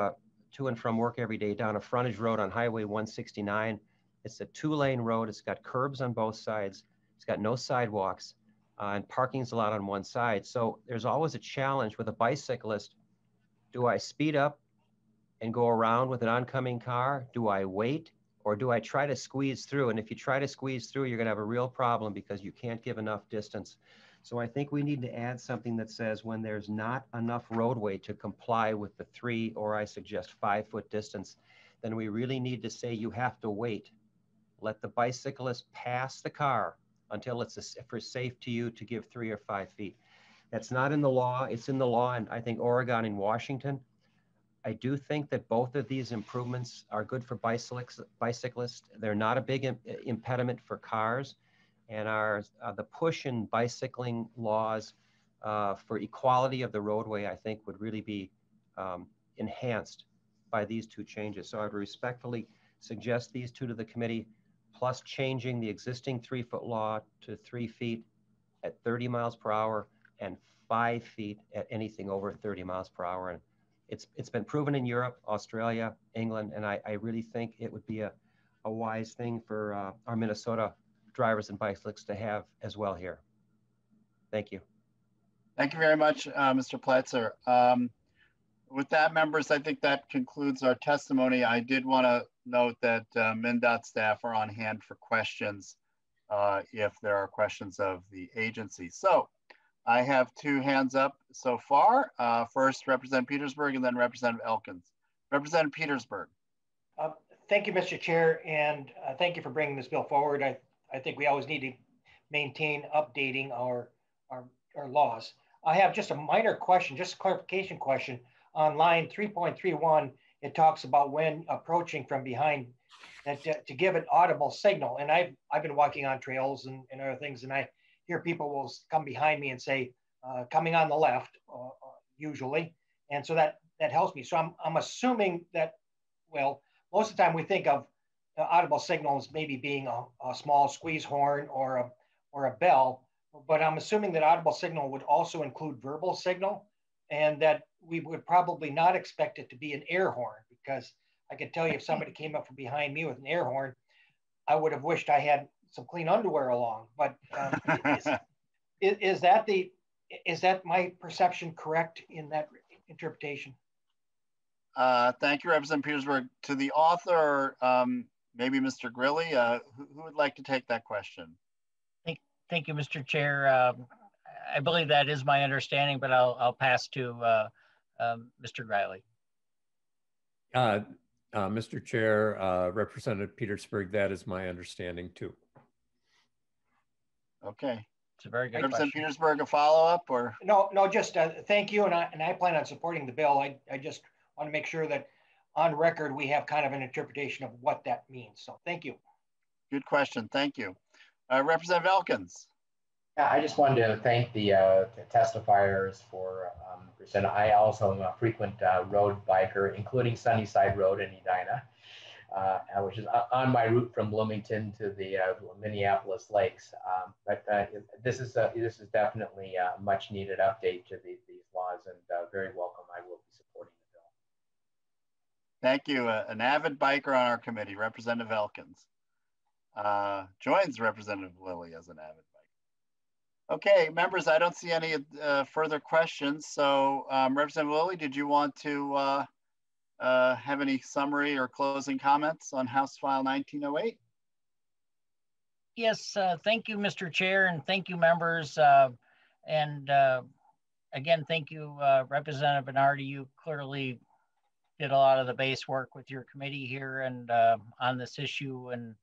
to and from work every day down a frontage road on Highway 169. It's a two-lane road. It's got curbs on both sides. It's got no sidewalks, and parking's allowed on one side. So there's always a challenge with a bicyclist. Do I speed up and go around with an oncoming car? Do I wait, or do I try to squeeze through? And if you try to squeeze through, you're gonna have a real problem because you can't give enough distance. So I think we need to add something that says when there's not enough roadway to comply with the 3, or I suggest 5 foot distance, then we really need to say you have to wait. Let the bicyclist pass the car until it's for safe to you to give 3 or 5 feet. That's not in the law, it's in the law in I think Oregon and Washington. I do think that both of these improvements are good for bicyclists. They're not a big impediment for cars. And the push in bicycling laws for equality of the roadway, I think, would really be enhanced by these two changes. So I would respectfully suggest these two to the committee, plus changing the existing 3 foot law to 3 feet at 30 miles per hour and 5 feet at anything over 30 miles per hour. And it's been proven in Europe, Australia, England, and I really think it would be a wise thing for our Minnesota drivers and bicyclists to have as well here. Thank you. Thank you very much, Mr. Platzer. With that, members, I think that concludes our testimony. I did want to note that MnDOT staff are on hand for questions if there are questions of the agency. So I have two hands up so far. First, Representative Petersburg, and then Representative Elkins. Representative Petersburg. Thank you, Mr. Chair, and thank you for bringing this bill forward. I think we always need to maintain updating our laws. I have just a minor question, just a clarification question. On line 3.31, it talks about when approaching from behind, that to give an audible signal. And I've been walking on trails and other things, and I hear people will come behind me and say, coming on the left, usually. And so that helps me. So I'm assuming that, well, most of the time we think of audible signals maybe being a small squeeze horn or a bell, but I'm assuming that audible signal would also include verbal signal, and that we would probably not expect it to be an air horn, because I could tell you if somebody came up from behind me with an air horn, I would have wished I had some clean underwear along. But is that my perception correct in that interpretation? Thank you, Representative Petersburg. To the author, maybe Mr. Grilli, who would like to take that question? Thank you, Mr. Chair. I believe that is my understanding, but I'll pass to Mr. Grilli. Mr. Chair, Representative Petersburg, that is my understanding too. Okay. It's a very good Representative question. Petersburg, a follow-up or? No, just thank you, and I plan on supporting the bill. I just want to make sure that on record, we have kind of an interpretation of what that means. So thank you. Good question, thank you. Representative Elkins. Yeah, I just wanted to thank the testifiers for percent. I also am a frequent road biker, including Sunnyside Road in Edina, which is on my route from Bloomington to the Minneapolis Lakes. But this is definitely a much needed update to these laws, and very welcome. I will be supporting. Thank you. An avid biker on our committee, Representative Elkins, joins Representative Lillie as an avid biker. Okay, members, I don't see any further questions. So Representative Lillie, did you want to have any summary or closing comments on House File 1908? Yes, thank you, Mr. Chair, and thank you, members. Again, thank you, Representative Bernardi. You clearly did a lot of the base work with your committee here and on this issue, and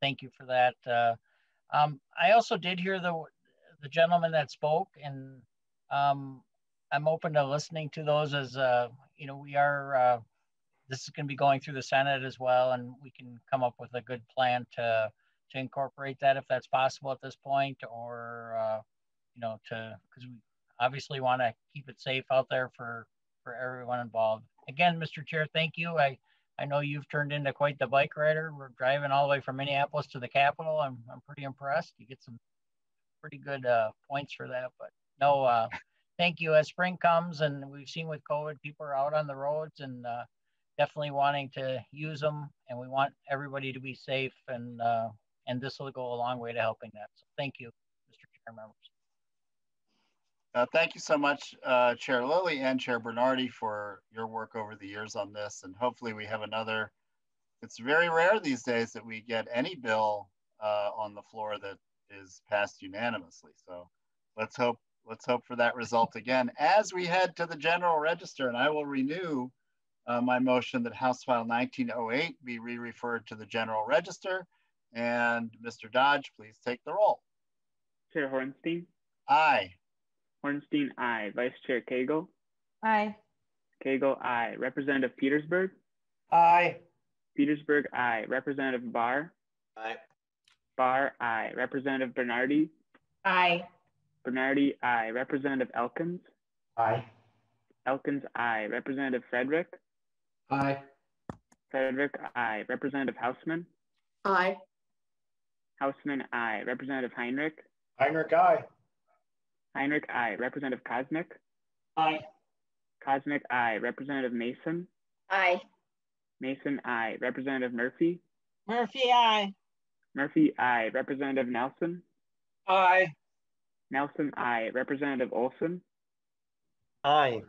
thank you for that. I also did hear the gentleman that spoke, and I'm open to listening to those as, you know, we are, this is going to be going through the Senate as well, and we can come up with a good plan to incorporate that if that's possible at this point, or, you know, because we obviously want to keep it safe out there for everyone involved. Again, Mr. Chair, thank you. I know you've turned into quite the bike rider. We're driving all the way from Minneapolis to the Capitol. I'm pretty impressed. You get some pretty good points for that, but no, thank you. As spring comes, and we've seen with COVID, people are out on the roads and definitely wanting to use them, and we want everybody to be safe, and this will go a long way to helping that. So thank you, Mr. Chair, members. Thank you so much, Chair Lillie and Chair Bernardi, for your work over the years on this. And hopefully we have another. It's very rare these days that we get any bill on the floor that is passed unanimously. So let's hope for that result again. As we head to the General Register, and I will renew my motion that House File 1908 be re-referred to the General Register. And Mr. Dodge, please take the roll. Chair Hornstein? Aye. Hornstein, aye. Vice Chair Koegel? Aye. Koegel, aye. Representative Petersburg? Aye. Petersburg, aye. Representative Barr? Aye. Barr, aye. Representative Bernardi? Aye. Bernardi, aye. Representative Elkins? Aye. Elkins, aye. Representative Frederick? Aye. Frederick, aye. Representative Houseman? Aye. Houseman, aye. Representative Heinrich? Heinrich, aye. Heinrich, aye. Representative Kosnick? Aye. Kosnick, aye. Representative Mason? Aye. Mason, aye. Representative Murphy? Murphy, aye. Murphy, aye. Representative Nelson? Aye. Nelson, aye. Representative Olson? Aye.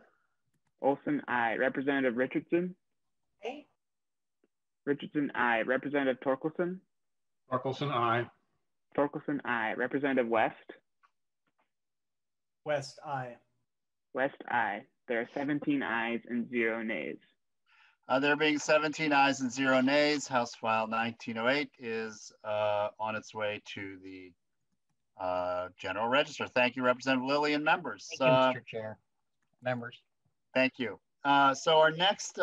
Olson, aye. Representative Richardson? Aye. Richardson, aye. Representative Torkelson? Torkelson, aye. Torkelson, aye. Representative West? West, aye. West, aye. There are 17 ayes and 0 nays. There being 17 ayes and 0 nays, House File 1908 is on its way to the General Register. Thank you, Representative Lillie and members. Thank you, Mr. Chair. Members. Thank you. So our next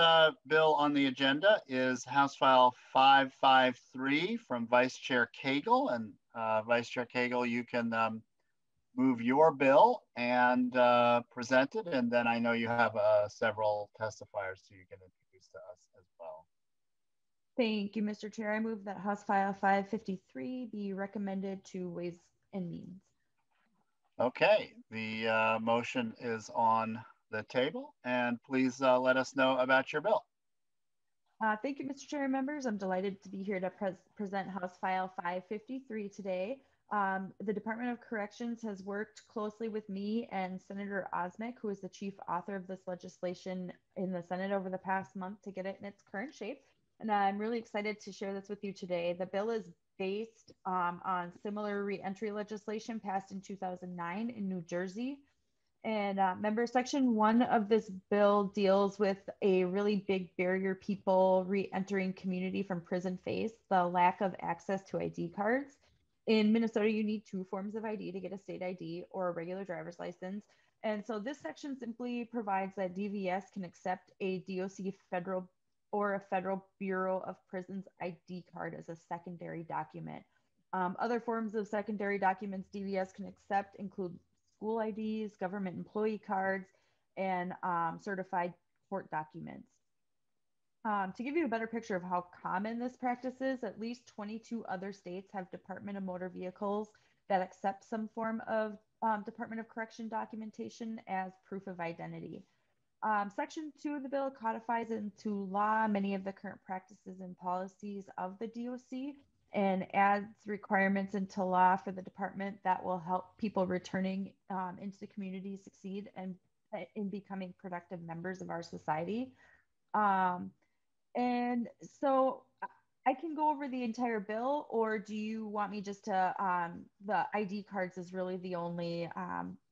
bill on the agenda is House File 553 from Vice Chair Koegel. And Vice Chair Koegel, you can move your bill and present it, and then I know you have several testifiers, so you can introduce to us as well. Thank you, Mr. Chair. I move that House File 553 be recommended to Ways and Means. Okay, the motion is on the table, and please let us know about your bill. Thank you, Mr. Chair, members. I'm delighted to be here to present House File 553 today. The Department of Corrections has worked closely with me and Senator Osmek, who is the chief author of this legislation in the Senate over the past month, to get it in its current shape. And I'm really excited to share this with you today. The bill is based on similar reentry legislation passed in 2009 in New Jersey. And member, section 1 of this bill deals with a really big barrier people reentering community from prison face, the lack of access to ID cards. In Minnesota, you need 2 forms of ID to get a state ID or a regular driver's license. And so this section simply provides that DVS can accept a DOC federal or a Federal Bureau of Prisons ID card as a secondary document. Other forms of secondary documents DVS can accept include school IDs, government employee cards, and certified court documents. To give you a better picture of how common this practice is, at least 22 other states have Department of Motor Vehicles that accept some form of Department of Correction documentation as proof of identity. Section 2 of the bill codifies into law many of the current practices and policies of the DOC and adds requirements into law for the department that will help people returning into the community succeed and in becoming productive members of our society. And so I can go over the entire bill, or do you want me just to, the ID cards is really the only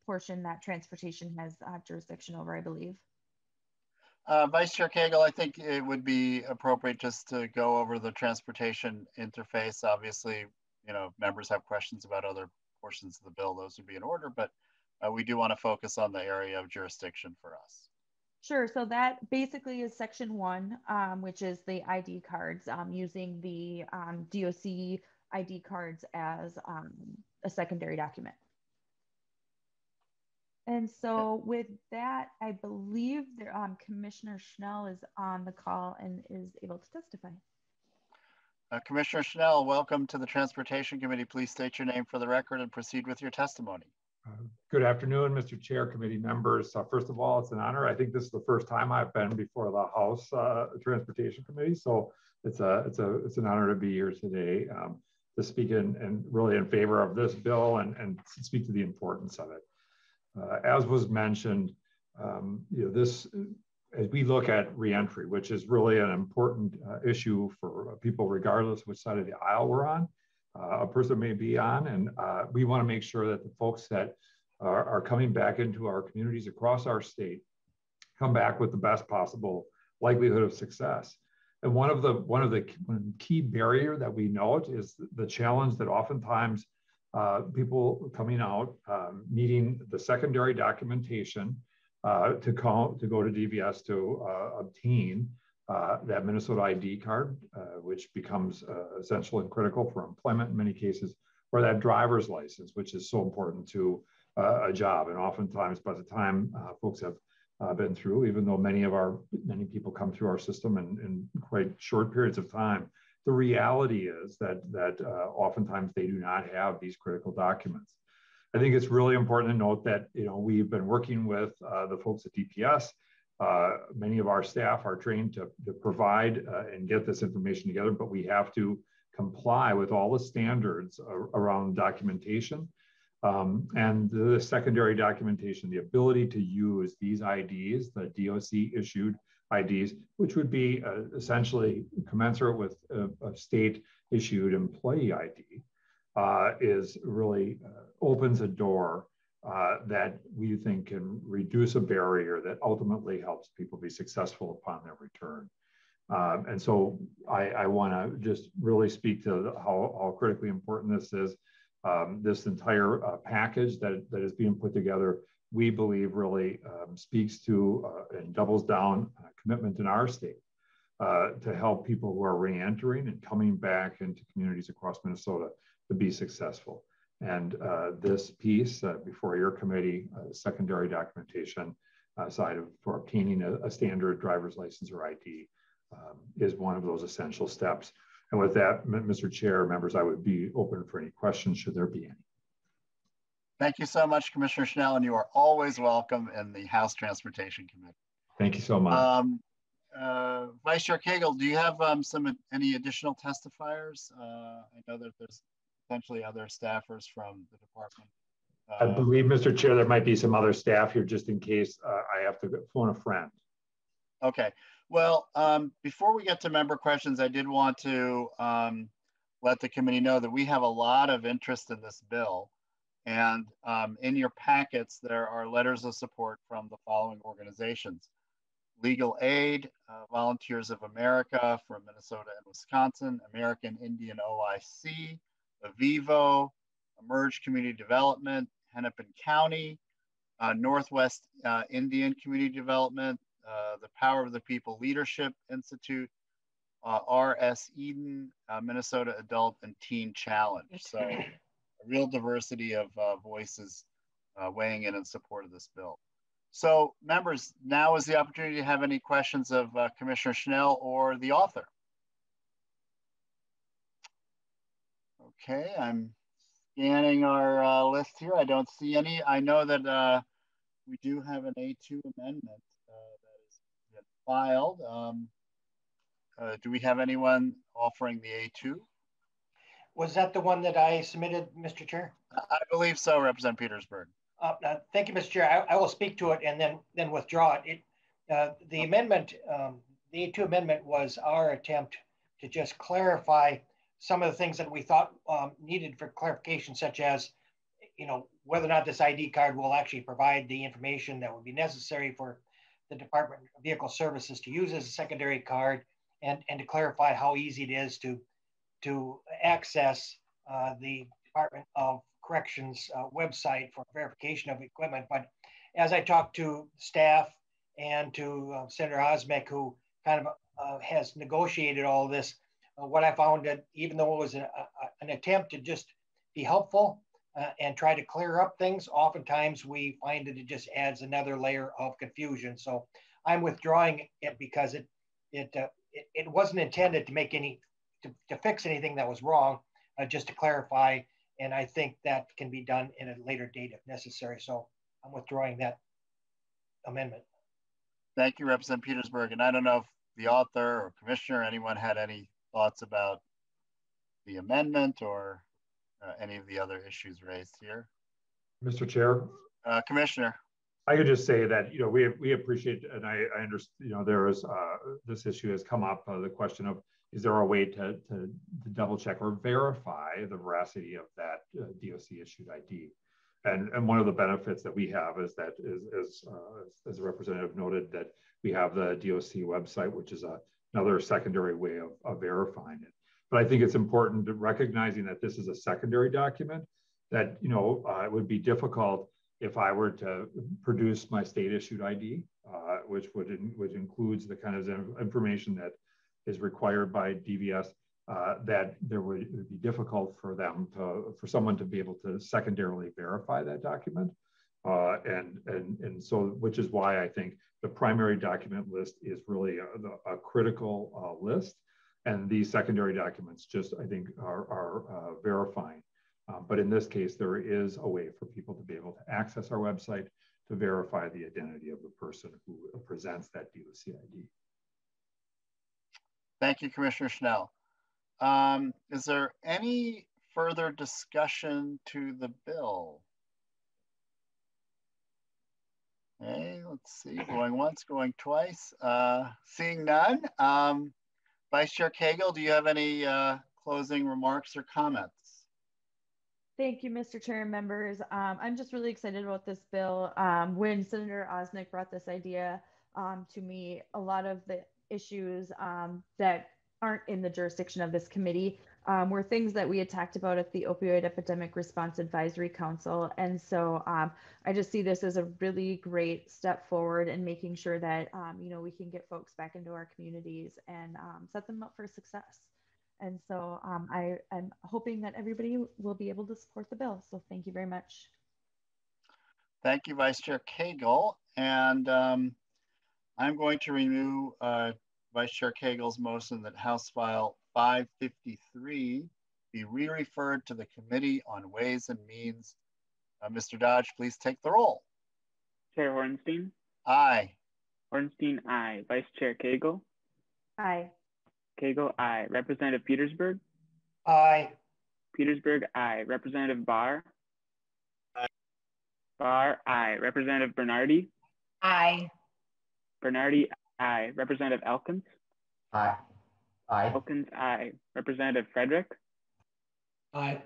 portion that transportation has jurisdiction over, I believe. Vice Chair Koegel, I think it would be appropriate just to go over the transportation interface. Obviously, you know, members have questions about other portions of the bill. Those would be in order, but we do want to focus on the area of jurisdiction for us. Sure. So that basically is Section 1, which is the ID cards, using the DOC ID cards as a secondary document. And so with that, I believe there, Commissioner Schnell is on the call and is able to testify. Commissioner Schnell, welcome to the Transportation Committee. Please state your name for the record and proceed with your testimony. Good afternoon, Mr. Chair, committee members. First of all, it's an honor. I think this is the first time I've been before the House Transportation Committee, so it's an honor to be here today to speak and really in favor of this bill and speak to the importance of it. As was mentioned, you know, this, as we look at reentry, which is really an important issue for people, regardless which side of the aisle we're on. A person may be on, and we want to make sure that the folks that are coming back into our communities across our state come back with the best possible likelihood of success. And one key barrier that we note is the challenge that oftentimes people coming out needing the secondary documentation to go to DVS to obtain that Minnesota ID card, which becomes essential and critical for employment in many cases, or that driver's license, which is so important to a job. And oftentimes by the time folks have been through, even though many people come through our system in quite short periods of time, the reality is that oftentimes they do not have these critical documents. I think it's really important to note that, you know, we've been working with the folks at DPS. Many of our staff are trained to provide and get this information together, but we have to comply with all the standards around documentation and the secondary documentation, the ability to use these IDs, the DOC issued IDs, which would be essentially commensurate with a state issued employee ID, is really opens a door that we think can reduce a barrier that ultimately helps people be successful upon their return. And so I want to just really speak to how critically important this is. This entire package that is being put together, we believe really speaks to and doubles down on a commitment in our state to help people who are reentering and coming back into communities across Minnesota to be successful. And this piece before your committee, secondary documentation side of for obtaining a standard driver's license or ID is one of those essential steps. And with that, Mr. Chair, members, I would be open for any questions should there be any. Thank you so much, Commissioner Schnell, and you are always welcome in the House Transportation Committee. Thank you so much. Vice Chair Koegel, do you have any additional testifiers? I know that there's potentially other staffers from the department. I believe, Mr. Chair, there might be some other staff here just in case I have to phone a friend. Okay. Well, before we get to member questions, I did want to let the committee know that we have a lot of interest in this bill. And in your packets, there are letters of support from the following organizations: Legal Aid, Volunteers of America from Minnesota and Wisconsin, American Indian OIC, Avivo, Emerge Community Development, Hennepin County, Northwest Indian Community Development, the Power of the People Leadership Institute, R.S. Eden, Minnesota Adult and Teen Challenge. So a real diversity of voices weighing in support of this bill. So members, now is the opportunity to have any questions of Commissioner Schnell or the author. Okay, I'm scanning our list here. I don't see any. I know that we do have an A2 amendment that is filed. Do we have anyone offering the A2? Was that the one that I submitted, Mr. Chair? I believe so, Representative Petersburg. Thank you, Mr. Chair. I will speak to it and then withdraw it. The amendment, the A2 amendment, was our attempt to just clarify some of the things that we thought needed for clarification, such as, you know, whether or not this ID card will actually provide the information that would be necessary for the Department of Vehicle Services to use as a secondary card, and to clarify how easy it is to access the Department of Corrections website for verification of equipment. But as I talked to staff and to Senator Osmek, who kind of has negotiated all this, what I found that even though it was an attempt to just be helpful and try to clear up things, oftentimes we find that it just adds another layer of confusion. So I'm withdrawing it because it wasn't intended to make any, to fix anything that was wrong, just to clarify. And I think that can be done in a later date if necessary. So I'm withdrawing that amendment. Thank you, Representative Petersburg. And I don't know if the author or commissioner or anyone had any thoughts about the amendment or any of the other issues raised here. Mr. Chair. Commissioner. I could just say that, you know, we appreciate, and I understand, you know, there is, this issue has come up, the question of, is there a way to double check or verify the veracity of that DOC issued ID? And one of the benefits that we have is that, as the representative noted, that we have the DOC website, which is another secondary way of verifying it. But I think it's important to recognizing that this is a secondary document, that, you know, it would be difficult if I were to produce my state issued ID, which includes the kind of information that is required by DVS, that it would be difficult for them for someone to be able to secondarily verify that document. And so, which is why I think the primary document list is really a critical list. And these secondary documents just, I think, are verifying. But in this case, there is a way for people to be able to access our website to verify the identity of the person who presents that DOC ID. Thank you, Commissioner Schnell. Is there any further discussion to the bill? Okay, let's see, going once, going twice, seeing none. Vice Chair Koegel, do you have any closing remarks or comments? Thank you, Mr. Chair and members. I'm just really excited about this bill. When Senator Osmek brought this idea to me, a lot of the issues that aren't in the jurisdiction of this committee were things that we had talked about at the Opioid Epidemic Response Advisory Council. And so I just see this as a really great step forward in making sure that, you know, we can get folks back into our communities and set them up for success. And so I am hoping that everybody will be able to support the bill. So thank you very much. Thank you, Vice Chair Koegel. And I'm going to renew Vice Chair Koegel's motion that House File 553 be re-referred to the Committee on Ways and Means. Mr. Dodge, please take the roll. Chair Hornstein? Aye. Hornstein, aye. Vice Chair Koegel? Aye. Koegel, aye. Representative Petersburg? Aye. Petersburg, aye. Representative Barr? Aye. Barr, aye. Representative Bernardi? Aye. Bernardi, aye. Representative Elkins? Aye. Aye. Elkins, aye. Representative Frederick? Aye.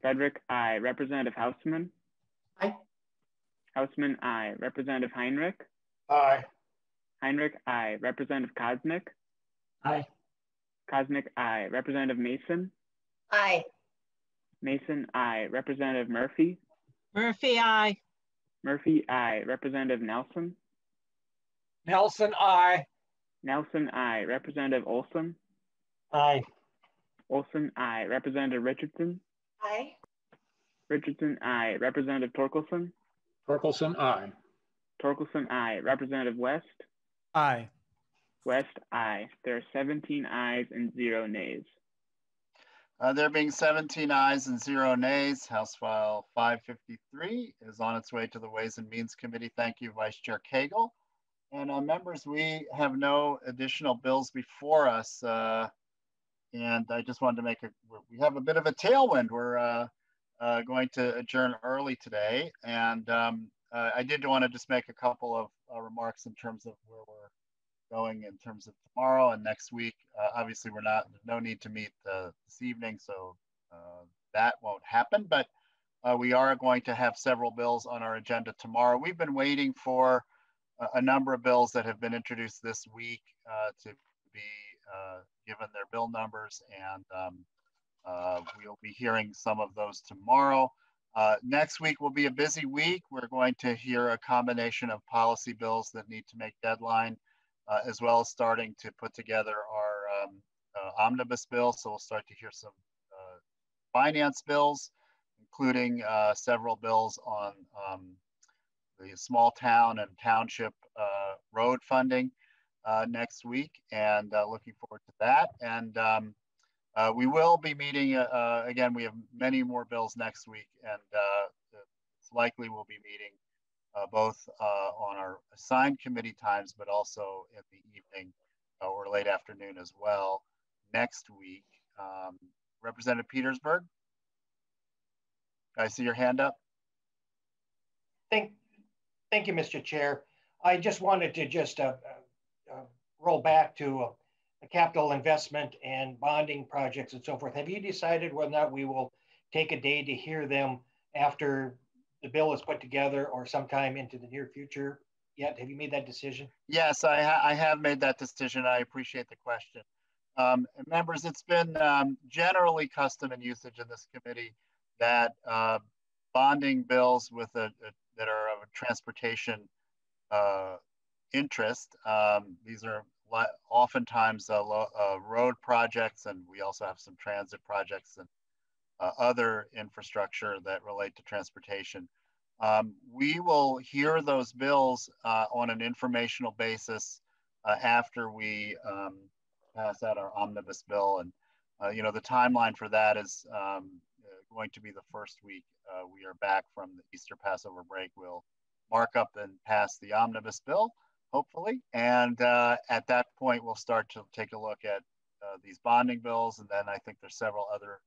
Frederick, aye. Representative Houseman? Aye. Houseman, aye. Representative Heinrich? Aye. Heinrich, aye. Representative Cosmic? Aye. Cosmic, aye. Representative Mason? Aye. Mason, aye. Representative Murphy? Murphy, aye. Murphy, aye. Representative Nelson? Nelson, aye. Nelson, aye. Representative Olson? Aye. Olson, aye. Representative Richardson? Aye. Richardson, aye. Representative Torkelson? Torkelson, aye. Torkelson, aye. Representative West? Aye. West, aye. There are 17 ayes and 0 nays. There being 17 ayes and 0 nays, House File 553 is on its way to the Ways and Means Committee. Thank you, Vice Chair Koegel. And members, we have no additional bills before us. And I just wanted to make we have a bit of a tailwind. We're going to adjourn early today. And I did want to just make a couple of remarks in terms of where we're going in terms of tomorrow and next week. Obviously, no need to meet this evening, so that won't happen. But we are going to have several bills on our agenda tomorrow. We've been waiting for a number of bills that have been introduced this week to be given their bill numbers, and we'll be hearing some of those tomorrow. Next week will be a busy week. We're going to hear a combination of policy bills that need to make deadline, as well as starting to put together our omnibus bill. So we'll start to hear some finance bills, including several bills on the small town and township road funding next week, and looking forward to that. And we will be meeting, again, we have many more bills next week, and it's likely we'll be meeting both on our assigned committee times, but also in the evening or late afternoon as well next week. Representative Petersburg, I see your hand up. Thank you, Mr. Chair. I just wanted to just roll back to a capital investment and bonding projects and so forth. Have you decided whether or not we will take a day to hear them after the bill is put together or sometime into the near future yet? Have you made that decision? Yes, I have made that decision. I appreciate the question. Members, it's been generally custom and usage in this committee that bonding bills with that are of a transportation interest. These are oftentimes road projects, and we also have some transit projects and other infrastructure that relate to transportation. We will hear those bills on an informational basis after we pass out our omnibus bill. And, you know, the timeline for that is going to be the first week we are back from the Easter Passover break. We'll mark up and pass the omnibus bill, hopefully. And at that point, we'll start to take a look at these bonding bills. And then I think there's several other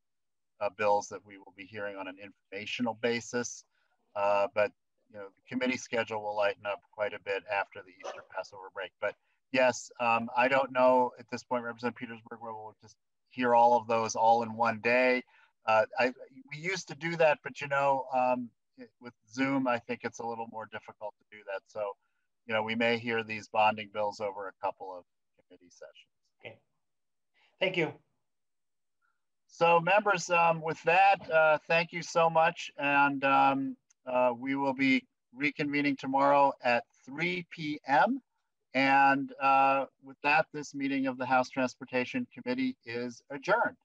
bills that we will be hearing on an informational basis. But, you know, the committee schedule will lighten up quite a bit after the Easter Passover break. But yes, I don't know at this point, Representative Petersburg, where we'll just hear all of those all in one day. We used to do that, but, you know, with Zoom, I think it's a little more difficult to do that. So, you know, we may hear these bonding bills over a couple of committee sessions. Okay. Thank you. So, members, with that, thank you so much. And we will be reconvening tomorrow at 3 p.m. And with that, this meeting of the House Transportation Committee is adjourned.